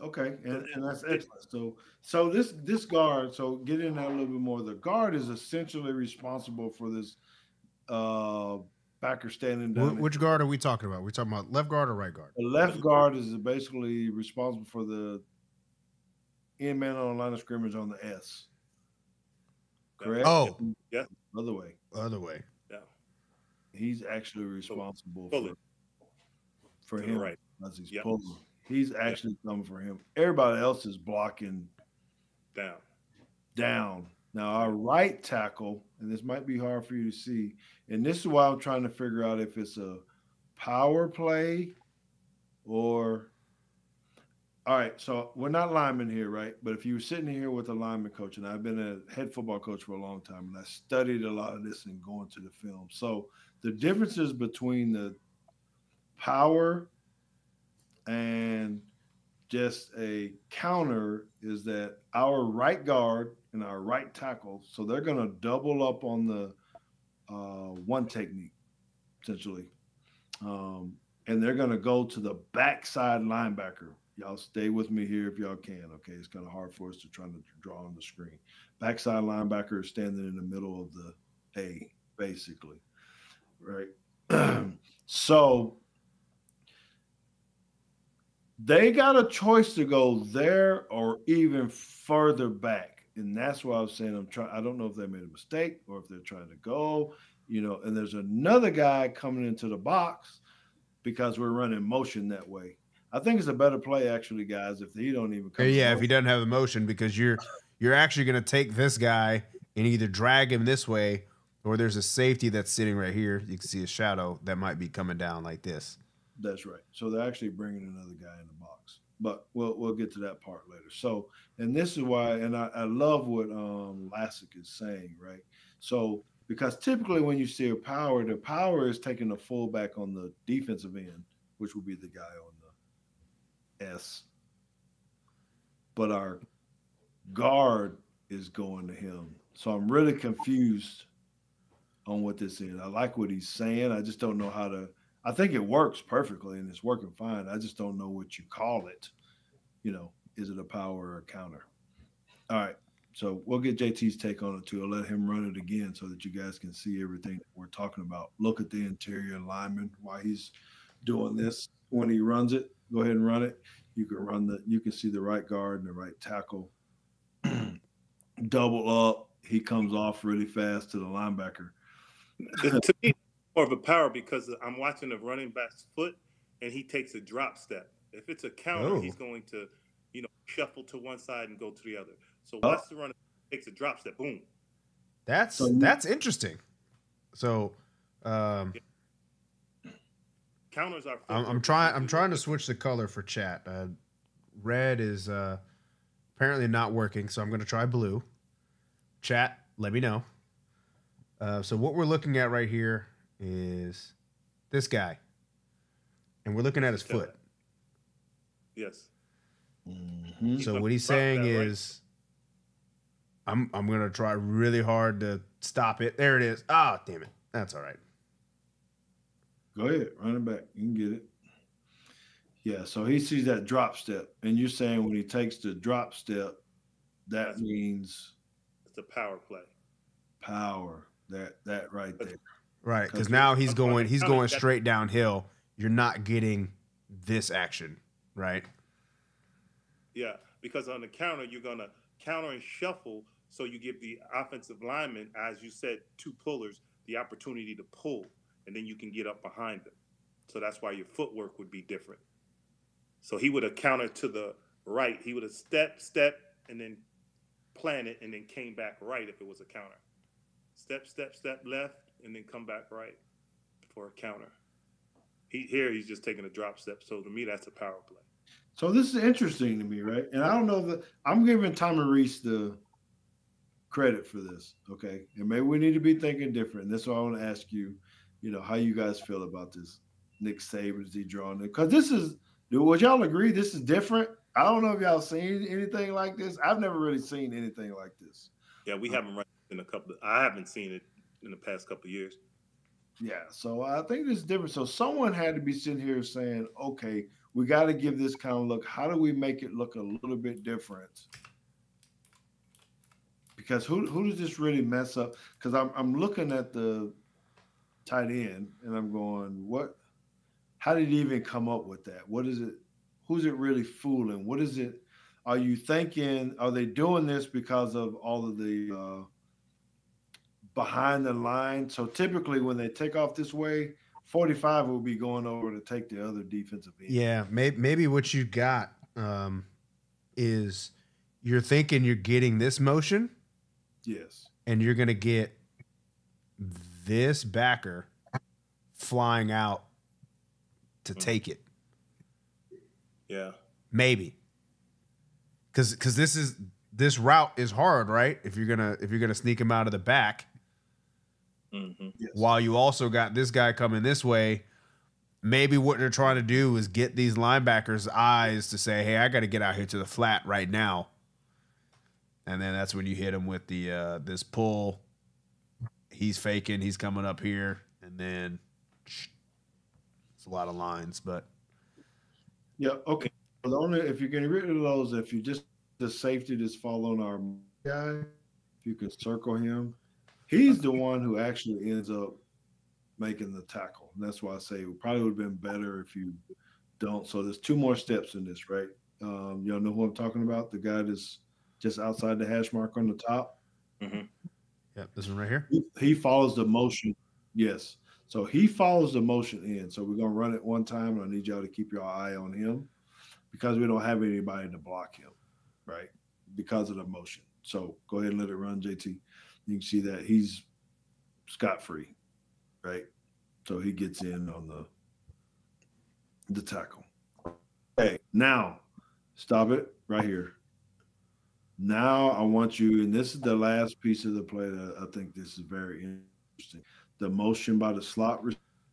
Okay, and, and that's excellent. So, so this this guard. So, get in that a little bit more. The guard is essentially responsible for this uh, backer standing down. Which guard are we talking about? We're talking about left guard or right guard? The left guard is basically responsible for the end man on the line of scrimmage on the S. Correct. Oh, yeah. Other way. Other way. Yeah. He's actually responsible for for him right as he's pulling. He's actually yeah. coming for him. Everybody else is blocking down. Down. Now, our right tackle, and this might be hard for you to see, and this is why I'm trying to figure out if it's a power play or – all right, so we're not linemen here, right? But if you were sitting here with a lineman coach, and I've been a head football coach for a long time, and I studied a lot of this and going to the film. So the differences between the power – and just a counter is that our right guard and our right tackle, so they're going to double up on the uh, one technique, essentially. Um, and they're going to go to the backside linebacker. Y'all stay with me here if y'all can, okay? It's kind of hard for us to try to draw on the screen. Backside linebacker is standing in the middle of the A, basically, right? So – they got a choice to go there or even further back. and that's why I was saying I'm trying. I don't know if they made a mistake or if they're trying to go, you know. And there's another guy coming into the box because we're running motion that way. I think it's a better play actually, guys, if he don't even come. Yeah, if he doesn't have the motion, because you're you're actually going to take this guy and either drag him this way, or there's a safety that's sitting right here. You can see a shadow that might be coming down like this. That's right. So they're actually bringing another guy in the box, but we'll we'll get to that part later. So, and this is why, and I, I love what um, Lassic is saying, right? So, because typically when you see a power, the power is taking the fullback on the defensive end, which will be the guy on the S. But our guard is going to him. So I'm really confused on what this is. I like what he's saying. I just don't know how to. I think it works perfectly and it's working fine. I just don't know what you call it. You know, is it a power or a counter? All right. So we'll get J T's take on it too. I'll let him run it again so that you guys can see everything that we're talking about. Look at the interior lineman while he's doing this. When he runs it, go ahead and run it. You can run the, you can see the right guard and the right tackle. Double up. He comes off really fast to the linebacker. To me, more of a power because I'm watching the running back's foot and he takes a drop step. If it's a counter, oh. he's going to, you know, shuffle to one side and go to the other. So once oh. the runner takes a drop step, boom. That's so, that's interesting. So um yeah. counters are I'm, I'm trying I'm trying to switch the color for chat. Uh red is uh apparently not working, so I'm gonna try blue. Chat, let me know. Uh, so what we're looking at right here is this guy, and we're looking at his foot. Yes. Mm-hmm. So what he's saying is, right? I'm I'm gonna try really hard to stop it. There it is. Ah, damn it. That's all right. Go ahead, run it back. You can get it. Yeah. So he sees that drop step, and you're saying when he takes the drop step, that That's means it's a power play. Power. That that right there. Right, because now he's going he's going straight downhill. You're not getting this action, right? Yeah, because on the counter, you're going to counter and shuffle, so you give the offensive lineman, as you said, two pullers, the opportunity to pull, and then you can get up behind them. So that's why your footwork would be different. So he would have countered to the right. He would have stepped, stepped, and then planted, and then came back right if it was a counter. Step, step, step left, and then come back right for a counter. He, here he's just taking a drop step. So to me, that's a power play. So this is interesting to me, right? And I don't know that I'm giving Tommy Rees the credit for this, okay? And maybe we need to be thinking different. That's why I want to ask you, you know, how you guys feel about this. Nick Saban, is he drawing it? Because this is, dude, would y'all agree this is different? I don't know if y'all seen anything like this. I've never really seen anything like this. Yeah, we um, haven't run in a couple of, I haven't seen it in the past couple of years. Yeah, so I think this is different. So someone had to be sitting here saying, okay, we got to give this kind of look. How do we make it look a little bit different? Because who, who does this really mess up? Because I'm, I'm looking at the tight end, and I'm going, what? How did he even come up with that? What is it? Who's it really fooling? What is it? Are you thinking, are they doing this because of all of the uh, – behind the line? So typically when they take off this way, forty-five will be going over to take the other defensive end. Yeah, maybe, maybe what you got um, is you're thinking you're getting this motion. Yes. And you're going to get this backer flying out to mm. take it. Yeah. Maybe. Because because this is this route is hard, right? If you're gonna if you're gonna sneak him out of the back. Mm-hmm. Yes. While you also got this guy coming this way, maybe what they're trying to do is get these linebackers' eyes to say, hey, I got to get out here to the flat right now. And then that's when you hit him with the uh, this pull. He's faking. He's coming up here. And then it's a lot of lines. But yeah, okay. Well, the only, if you're getting rid of those, if you just the safety that's following our guy, if you can circle him. He's the one who actually ends up making the tackle. And that's why I say it probably would have been better if you don't. So there's two more steps in this, right? Um, y'all know who I'm talking about? The guy that's just outside the hash mark on the top. Mm-hmm. Yeah, this one right here. He, he follows the motion. Yes. So he follows the motion in. So we're going to run it one time, and I need y'all to keep your eye on him because we don't have anybody to block him, right, because of the motion. So go ahead and let it run, J T. You can see that he's scot-free, right? So he gets in on the the tackle. Okay, now stop it right here. Now I want you, and this is the last piece of the play that I think this is very interesting. The motion by the slot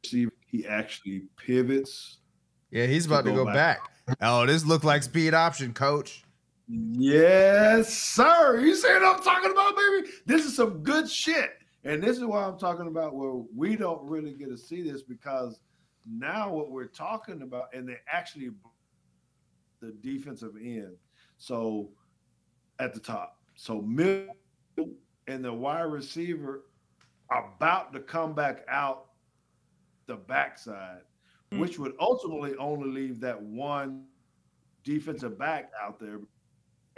receiver, he actually pivots. Yeah, he's about to go, to go back. back. Oh, this looked like speed option, coach. Yes, sir. You see what I'm talking about, baby? This is some good shit. And this is why I'm talking about where we don't really get to see this, because now what we're talking about, and they actually the defensive end. So at the top. So Mill and the wide receiver about to come back out the backside, mm-hmm. which would ultimately only leave that one defensive back out there.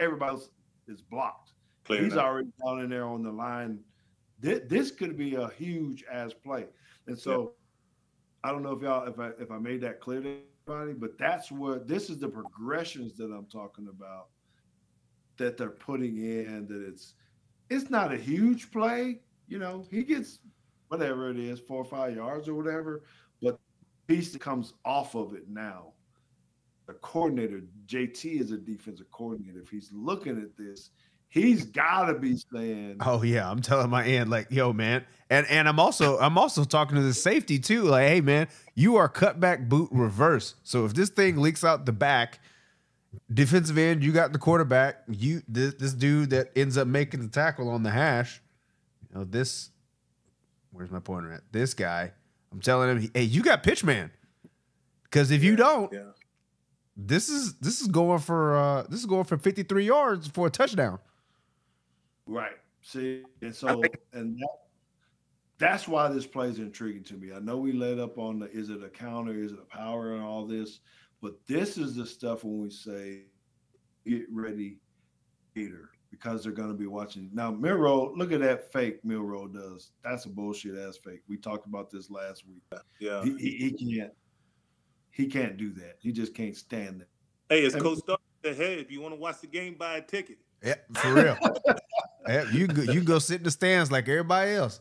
Everybody else is blocked. Clear He's enough. already down in there on the line. This, this could be a huge ass play. And so yeah. I don't know if y'all, if I, if I made that clear to everybody, but that's what, this is the progressions that I'm talking about that they're putting in, that it's, it's not a huge play. You know, he gets whatever it is, four or five yards or whatever, but the piece that comes off of it now, the coordinator, J T is a defensive coordinator. If he's looking at this, he's gotta be saying, oh yeah, I'm telling my aunt, like, yo, man. And and I'm also I'm also talking to the safety too. Like, hey man, you are cutback boot reverse. So if this thing leaks out the back, defensive end, you got the quarterback, you this this dude that ends up making the tackle on the hash. You know, this where's my pointer at? This guy, I'm telling him, hey, you got pitch man. Cause if yeah, you don't, yeah. this is this is going for uh this is going for fifty-three yards for a touchdown. Right. See, and so and that, that's why this play is intriguing to me. I know we led up on the is it a counter, is it a power and all this, but this is the stuff when we say get ready, Peter, because they're gonna be watching. Now, Milroe, look at that fake Milroe does. That's a bullshit ass fake. We talked about this last week. Yeah. He, he, he can't he can't do that. He just can't stand that. Hey, it's Coach Stark said, hey, if you want to watch the game, buy a ticket. Yeah, for real. Yeah, you go, you go sit in the stands like everybody else,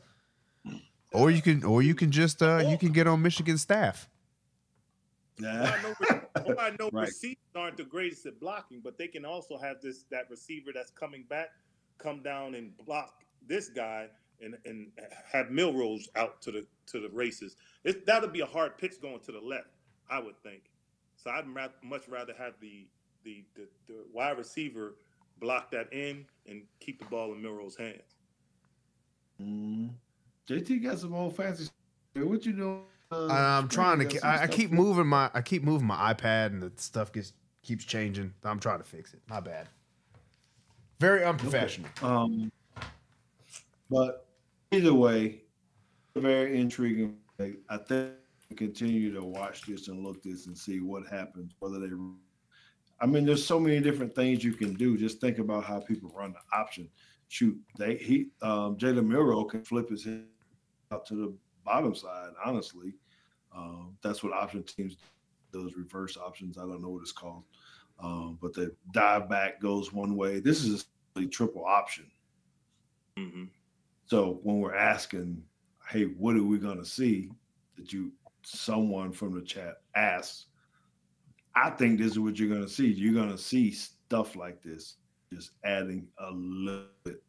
or you can, or you can just, uh, you can get on Michigan staff. Yeah, well, I know right. receivers aren't the greatest at blocking, but they can also have this that receiver that's coming back, come down and block this guy, and and have Milroe out to the to the races. It, that'll be a hard pitch going to the left, I would think. So I'd much rather have the the the, the wide receiver block that in and keep the ball in Milroe's hands. Mm. J T got some old fancy. What you doing? Uh, I'm trying to. I, I keep moving my. I keep moving my iPad, and the stuff gets keeps changing. I'm trying to fix it. My bad. Very unprofessional. Okay. Um, but either way, very intriguing. I think we continue to watch this and look this and see what happens. Whether they. I mean, there's so many different things you can do. Just think about how people run the option. Shoot, they he um, Jalen Milroe can flip his head out to the bottom side. Honestly, um, that's what option teams do. Those reverse options. I don't know what it's called, um, but the dive back goes one way. This is a triple option. Mm-hmm. So when we're asking, hey, what are we gonna see? That you someone from the chat asks. I think this is what you're going to see. You're going to see stuff like this, just adding a little bit.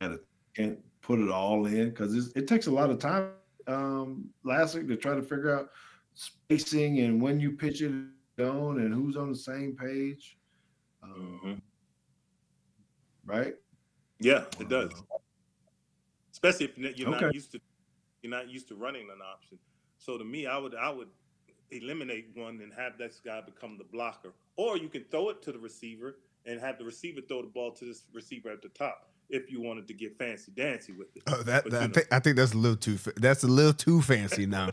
And can't put it all in because it takes a lot of time, um, Lassic, to try to figure out spacing and when you pitch it on and who's on the same page. Um, mm-hmm. Right? Yeah, it does. Uh, Especially if you're okay. not used to you're not used to running an option. So to me, I would I would. eliminate one and have this guy become the blocker, or you can throw it to the receiver and have the receiver throw the ball to this receiver at the top if you wanted to get fancy dancy with it. Oh, that, that I, think, I think that's a little too that's a little too fancy now.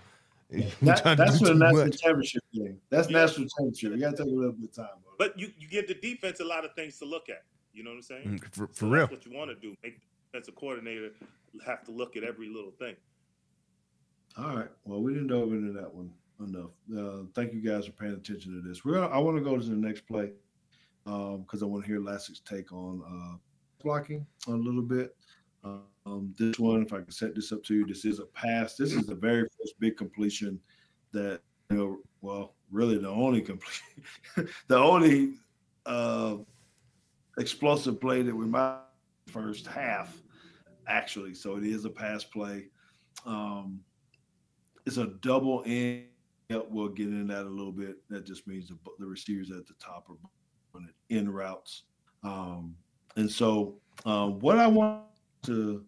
that, that's for the national much. championship game. That's yeah. national championship. You got to take a little bit of time. Bro. But you you give the defense a lot of things to look at. You know what I'm saying? For, for so real. That's what you want to do. Make the defensive coordinator have to look at every little thing. All right. Well, we didn't delve into that one enough. Uh, thank you guys for paying attention to this. We're gonna, I want to go to the next play because um, I want to hear Lassic's take on uh, blocking a little bit. Um, this one, if I can set this up to you, this is a pass. This is the very first big completion that, you know, well, really the only complete, the only uh, explosive play that we might first half, actually. So it is a pass play. Um, it's a double end. We'll get into that a little bit. That just means the, the receivers at the top are on it in routes. Um, and so uh, what I want to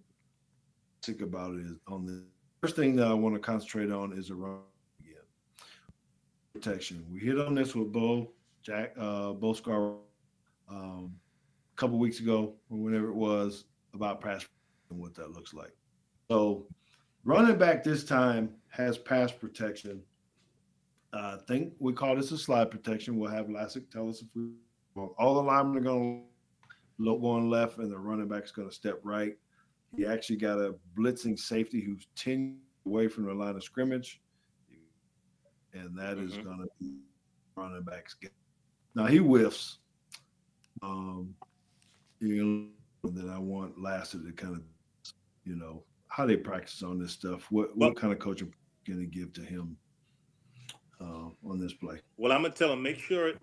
think about is on the first thing that I want to concentrate on is around yeah, protection. We hit on this with Bo Jack, uh, Bo Scarborough um, a couple weeks ago or whenever it was about pass and what that looks like. So running back this time has pass protection. I uh, think we call this a slide protection. We'll have Lassic tell us if we well, all the linemen are going to go on left and the running back's going to step right. You actually got a blitzing safety who's ten away from the line of scrimmage, and that mm-hmm. is going to be running back's game. Now he whiffs. Um, you know, then I want Lassic to kind of, you know, how they practice on this stuff. What what kind of coaching going to give to him? Uh, on this play. Well, I'm gonna tell him make sure.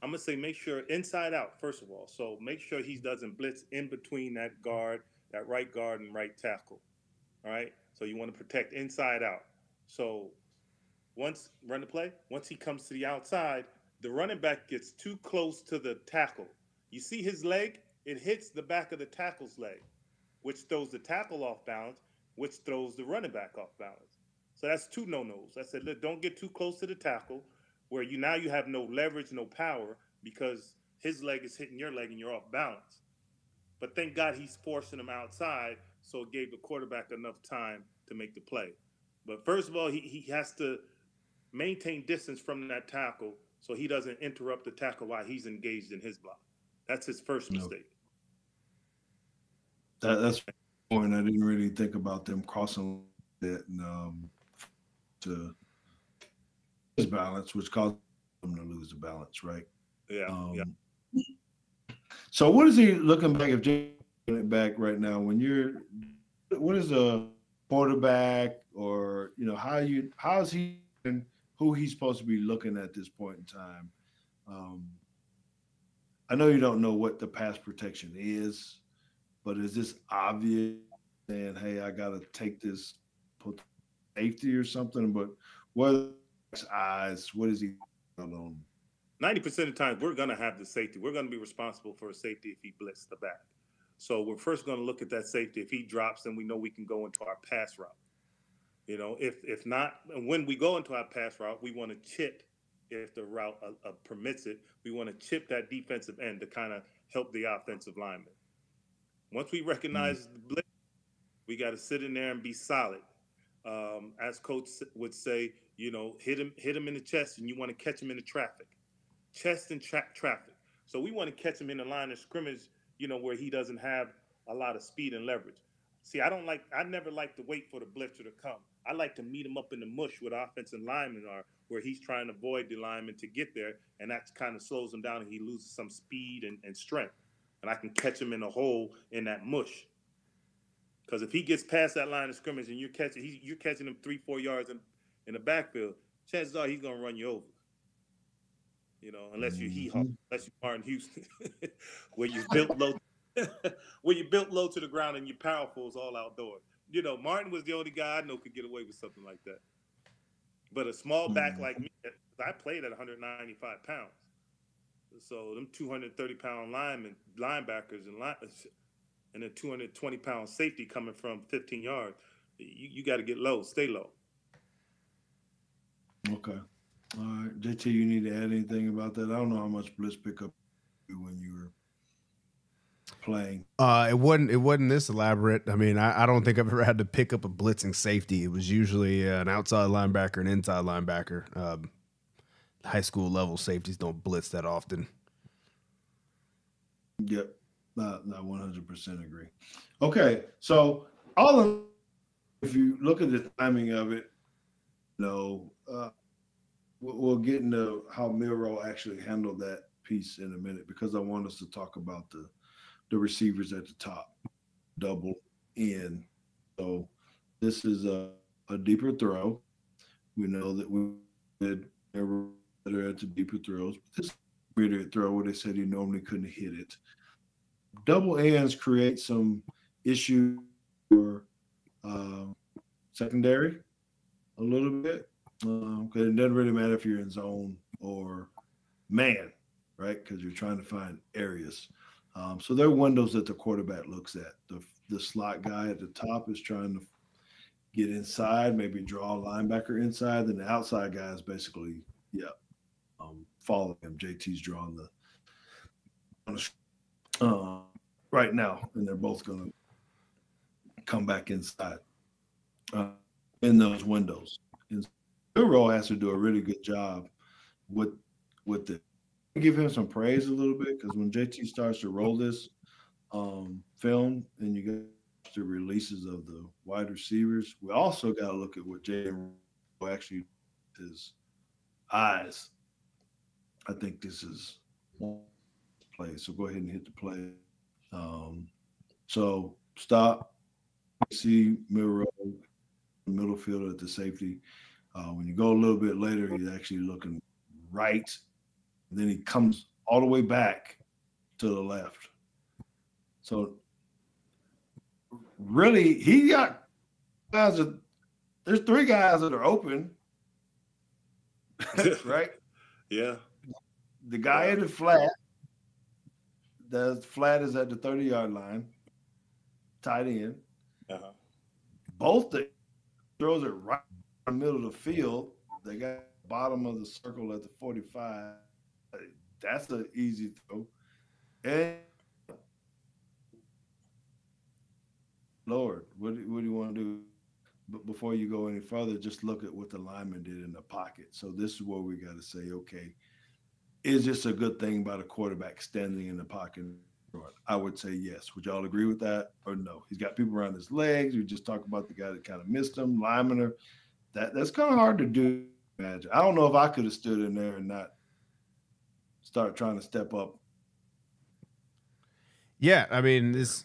I'm gonna say make sure inside out first of all. So make sure he doesn't blitz in between that guard, that right guard and right tackle. All right. So you want to protect inside out. So once run the play. Once he comes to the outside, the running back gets too close to the tackle. You see his leg? It hits the back of the tackle's leg, which throws the tackle off balance, which throws the running back off balance. So that's two no-nos. I said, look, don't get too close to the tackle where you now you have no leverage, no power because his leg is hitting your leg and you're off balance. But thank God he's forcing him outside, so it gave the quarterback enough time to make the play. But first of all, he, he has to maintain distance from that tackle so he doesn't interrupt the tackle while he's engaged in his block. That's his first mistake. That, that's the point. I didn't really think about them crossing that and um to his balance, which caused him to lose the balance, right? Yeah, um, yeah. So what is he looking back if Jalen back right now? When you're, what is a quarterback or you know how you how is he and who he's supposed to be looking at this point in time? Um, I know you don't know what the pass protection is, but is this obvious? Saying, hey, I gotta take this. Safety or something, but what eyes? What is he on? Ninety percent of the time, we're gonna have the safety. We're gonna be responsible for a safety if he blitzes the back. So we're first gonna look at that safety. If he drops, then we know we can go into our pass route. You know, if if not, and when we go into our pass route, we want to chip. If the route uh, uh, permits it, we want to chip that defensive end to kind of help the offensive lineman. Once we recognize mm-hmm. the blitz, we got to sit in there and be solid. Um, as coach would say, you know, hit him, hit him in the chest, and you want to catch him in the traffic, chest and tra- traffic. So we want to catch him in the line of scrimmage, you know, where he doesn't have a lot of speed and leverage. See, I don't like, I never like to wait for the blitzer to come. I like to meet him up in the mush where the offensive linemen are, where he's trying to avoid the lineman to get there, and that kind of slows him down, and he loses some speed and, and strength. And I can catch him in a hole in that mush. Because if he gets past that line of scrimmage and you're catching, he, you're catching him three, four yards in, in the backfield, chances are he's gonna run you over. You know, unless you he mm-hmm. unless you are in Houston, where you built low, where you built low to the ground and your powerful is all outdoors. You know, Martin was the only guy I know could get away with something like that. But a small mm-hmm. back like me, I played at one hundred ninety-five pounds, so them two hundred thirty pound linemen, linebackers, and line. And a two hundred twenty pound safety coming from fifteen yards, you, you got to get low, stay low. Okay. All right. J T, you need to add anything about that? I don't know how much blitz pickup you when you were playing. Uh, it wasn't it wasn't this elaborate. I mean, I, I don't think I've ever had to pick up a blitzing safety. It was usually an outside linebacker, an inside linebacker. Um, high school level safeties don't blitz that often. Yep, I one hundred percent agree. Okay, so all of, if you look at the timing of it, you know, uh, we'll get into how Milroe actually handled that piece in a minute, because I want us to talk about the the receivers at the top, double in. So this is a, a deeper throw. We know that we did ever better at the deeper throws. This weird throw where they said he normally couldn't hit it. Double ends create some issue for uh, secondary a little bit. Um, cause it doesn't really matter if you're in zone or man, right? Because you're trying to find areas. Um, so there are windows that the quarterback looks at. The, the slot guy at the top is trying to get inside, maybe draw a linebacker inside. Then the outside guy is basically, yeah, um, following him. J T's drawing the, on the uh, right now, and they're both going to come back inside uh, in those windows. And Milroe has to do a really good job with with the. Give him some praise a little bit, because when J T starts to roll this um, film, and you get the releases of the wide receivers, we also got to look at what Jalen actually is. Eyes. I think this is one play. So go ahead and hit the play. Um, so stop. See Milroe middle field at the safety. Uh, when you go a little bit later, he's actually looking right. Then he comes all the way back to the left. So really, he got guys that, there's three guys that are open, right? Yeah. The guy in the flat, the flat is at the thirty-yard line, tight end. Uh-huh. Both the throws it right in the middle of the field. They got the bottom of the circle at the forty-five. That's an easy throw. And Lord, what do, what do you want to do? But before you go any further, just look at what the lineman did in the pocket. So this is where we got to say, okay, is this a good thing by the quarterback standing in the pocket? I would say yes. Would y'all agree with that or no? He's got people around his legs. We just talked about the guy that kind of missed him, lineman. Or, that, that's kind of hard to do. Imagine. I don't know if I could have stood in there and not start trying to step up. Yeah, I mean, this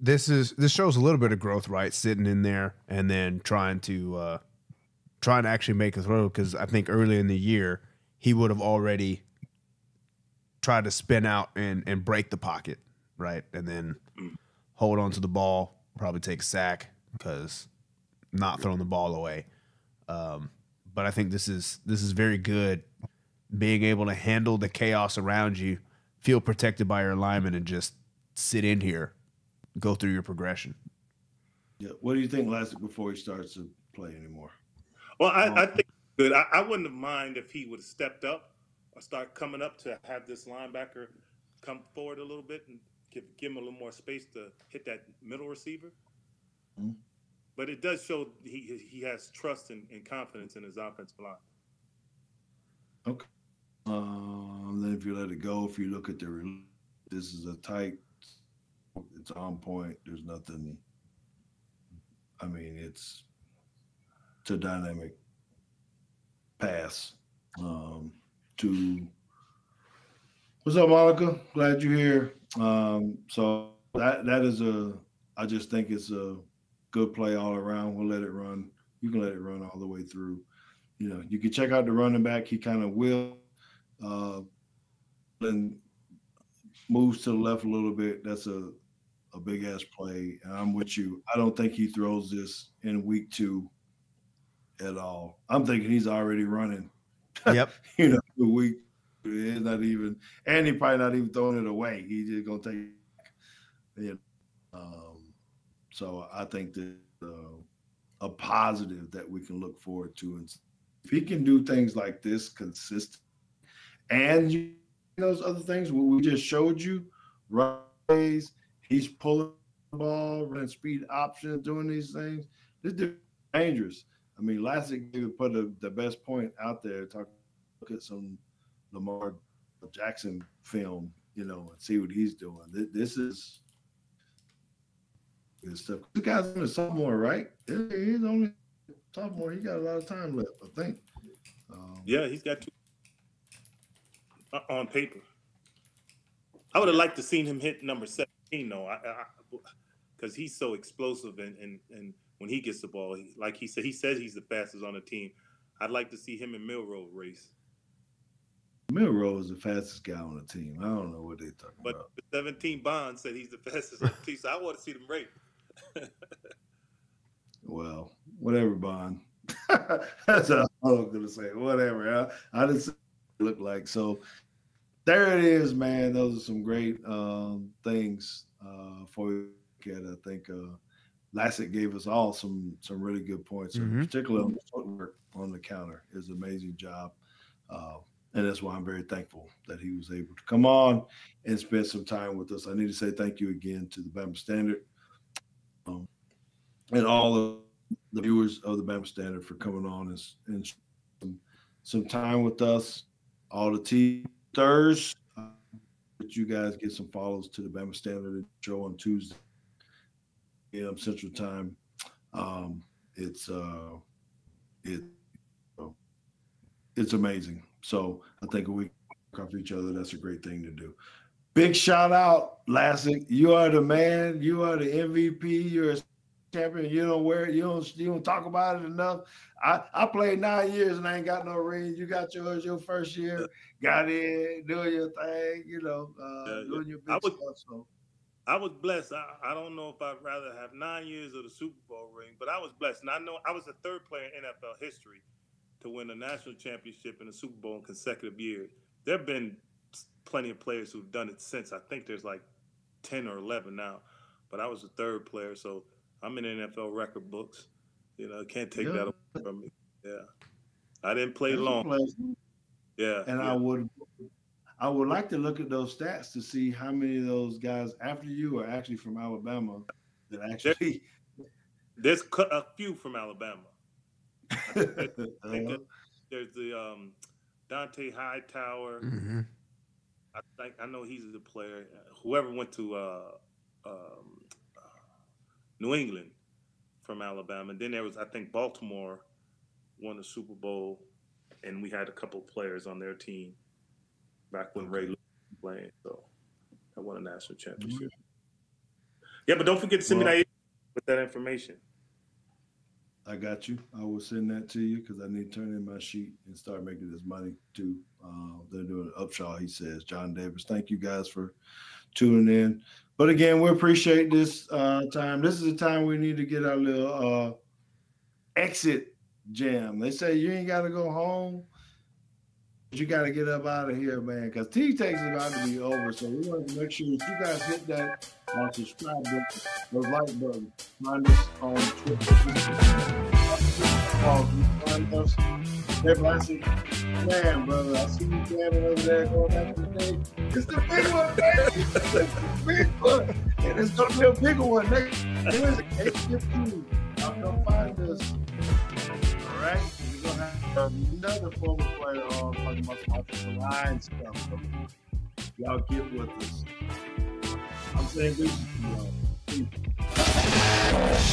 this is this shows a little bit of growth, right? Sitting in there and then trying to uh, trying to actually make a throw, because I think early in the year he would have already tried to spin out and and break the pocket, right? And then hold on to the ball, probably take a sack because not throwing the ball away. Um, but I think this is this is very good. Being able to handle the chaos around you, feel protected by your lineman, and just sit in here, go through your progression. Yeah. What do you think, Lassic, before he starts to play anymore? Well, I, um, I think good. I, I wouldn't have mind if he would have stepped up or start coming up to have this linebacker come forward a little bit and give, give him a little more space to hit that middle receiver. Mm-hmm. But it does show he he has trust and, and confidence in his offensive line. Okay. Um, then if you let it go, if you look at the release, this is a tight, it's on point. There's nothing, I mean, it's, it's a dynamic pass. Um, to, what's up, Monica? Glad you're here. Um, so that, that is a, I just think it's a good play all around. We'll let it run. You can let it run all the way through. You know, you can check out the running back. He kind of will. Uh, and moves to the left a little bit. That's a, a big ass play. And I'm with you. I don't think he throws this in week two at all. I'm thinking he's already running. Yep. You know, the week is not even, and he probably not even throwing it away. He's just gonna take it. You know, um, so I think that uh, a positive that we can look forward to, and if he can do things like this consistently. And you, those other things we just showed you, runs, he's pulling the ball, running speed options, doing these things. This is dangerous. I mean, Lassic put a, the best point out there. Talk, look at some Lamar Jackson film you know, and see what he's doing. This is good stuff. This guy's only a sophomore, right? He's only a sophomore. He got a lot of time left, I think. Um, yeah, he's got two on paper. I would have liked to seen him hit number seventeen, though, because he's so explosive, and, and, and when he gets the ball, he, like he said, he says he's the fastest on the team. I'd like to see him and Milroe race. Milroe is the fastest guy on the team. I don't know what they're talking but about. But seventeen Bond said he's the fastest on the team, so I want to see them race. Well, whatever, Bond. That's all I was going to say. Whatever. I, I didn't see what it looked like. So there it is, man. Those are some great um, things uh, for you to look at. I think uh, Lassic gave us all some some really good points, mm-hmm. particularly on the footwork on the counter. It was an amazing job. Uh, And that's why I'm very thankful that he was able to come on and spend some time with us. I need to say thank you again to the Bama Standard um, and all of the viewers of the Bama Standard for coming on and, and some, some time with us. All the T-Thurs, uh, that you guys get some follows to the Bama Standard show on Tuesday p m Central Time. Um, it's uh, it, it's amazing. So I think we work off each other. That's a great thing to do. Big shout out, Lassic. You are the man. You are the M V P. You're a champion. You don't wear it. You don't. You don't talk about it enough. I, I played nine years and I ain't got no ring. You got yours. Your first year, got in, doing your thing. You know, uh, yeah, doing your big I was, stuff. So. I was blessed. I, I don't know if I'd rather have nine years of the Super Bowl ring, but I was blessed, and I know I was the third player in N F L history to win a national championship and a Super Bowl in consecutive years. There have been plenty of players who've done it since. I think there's like ten or eleven now, but I was the third player, so I'm in N F L record books. You know, can't take yeah. that away from me. Yeah, I didn't play there's long. Yeah, and yeah. I would, I would like to look at those stats to see how many of those guys after you are actually from Alabama. That actually, there's, there's a few from Alabama. I think there's the um, Dante Hightower. Mm-hmm. I think I know he's the player. Whoever went to uh, um, uh, New England from Alabama. And then there was, I think, Baltimore won the Super Bowl, and we had a couple players on their team back when Ray Lewis was playing. So I won a national championship. Mm-hmm. Yeah, but don't forget to send well, me that with that information. I got you. I will send that to you because I need to turn in my sheet and start making this money too. Uh, they're doing an upshaw, he says. John Davis, thank you guys for tuning in. But again, we appreciate this uh, time. This is the time we need to get our little uh, exit jam. They say you ain't got to go home, but you got to get up out of here, man, because Teague Takes is about to be over. So we want to make sure that you guys hit that uh, subscribe button, the like button. Find us on Twitter. Find us. Everybody say, man, brother, I see you jamming over there going back to the day. It's the big one, baby. It's the big one. And it's going to be a bigger one next. eight fifteen. Y'all come find us. All right? We're going to have another former player on talking about some offensive line stuff. Y'all get with us. I'm saying this to y'all. Thank you.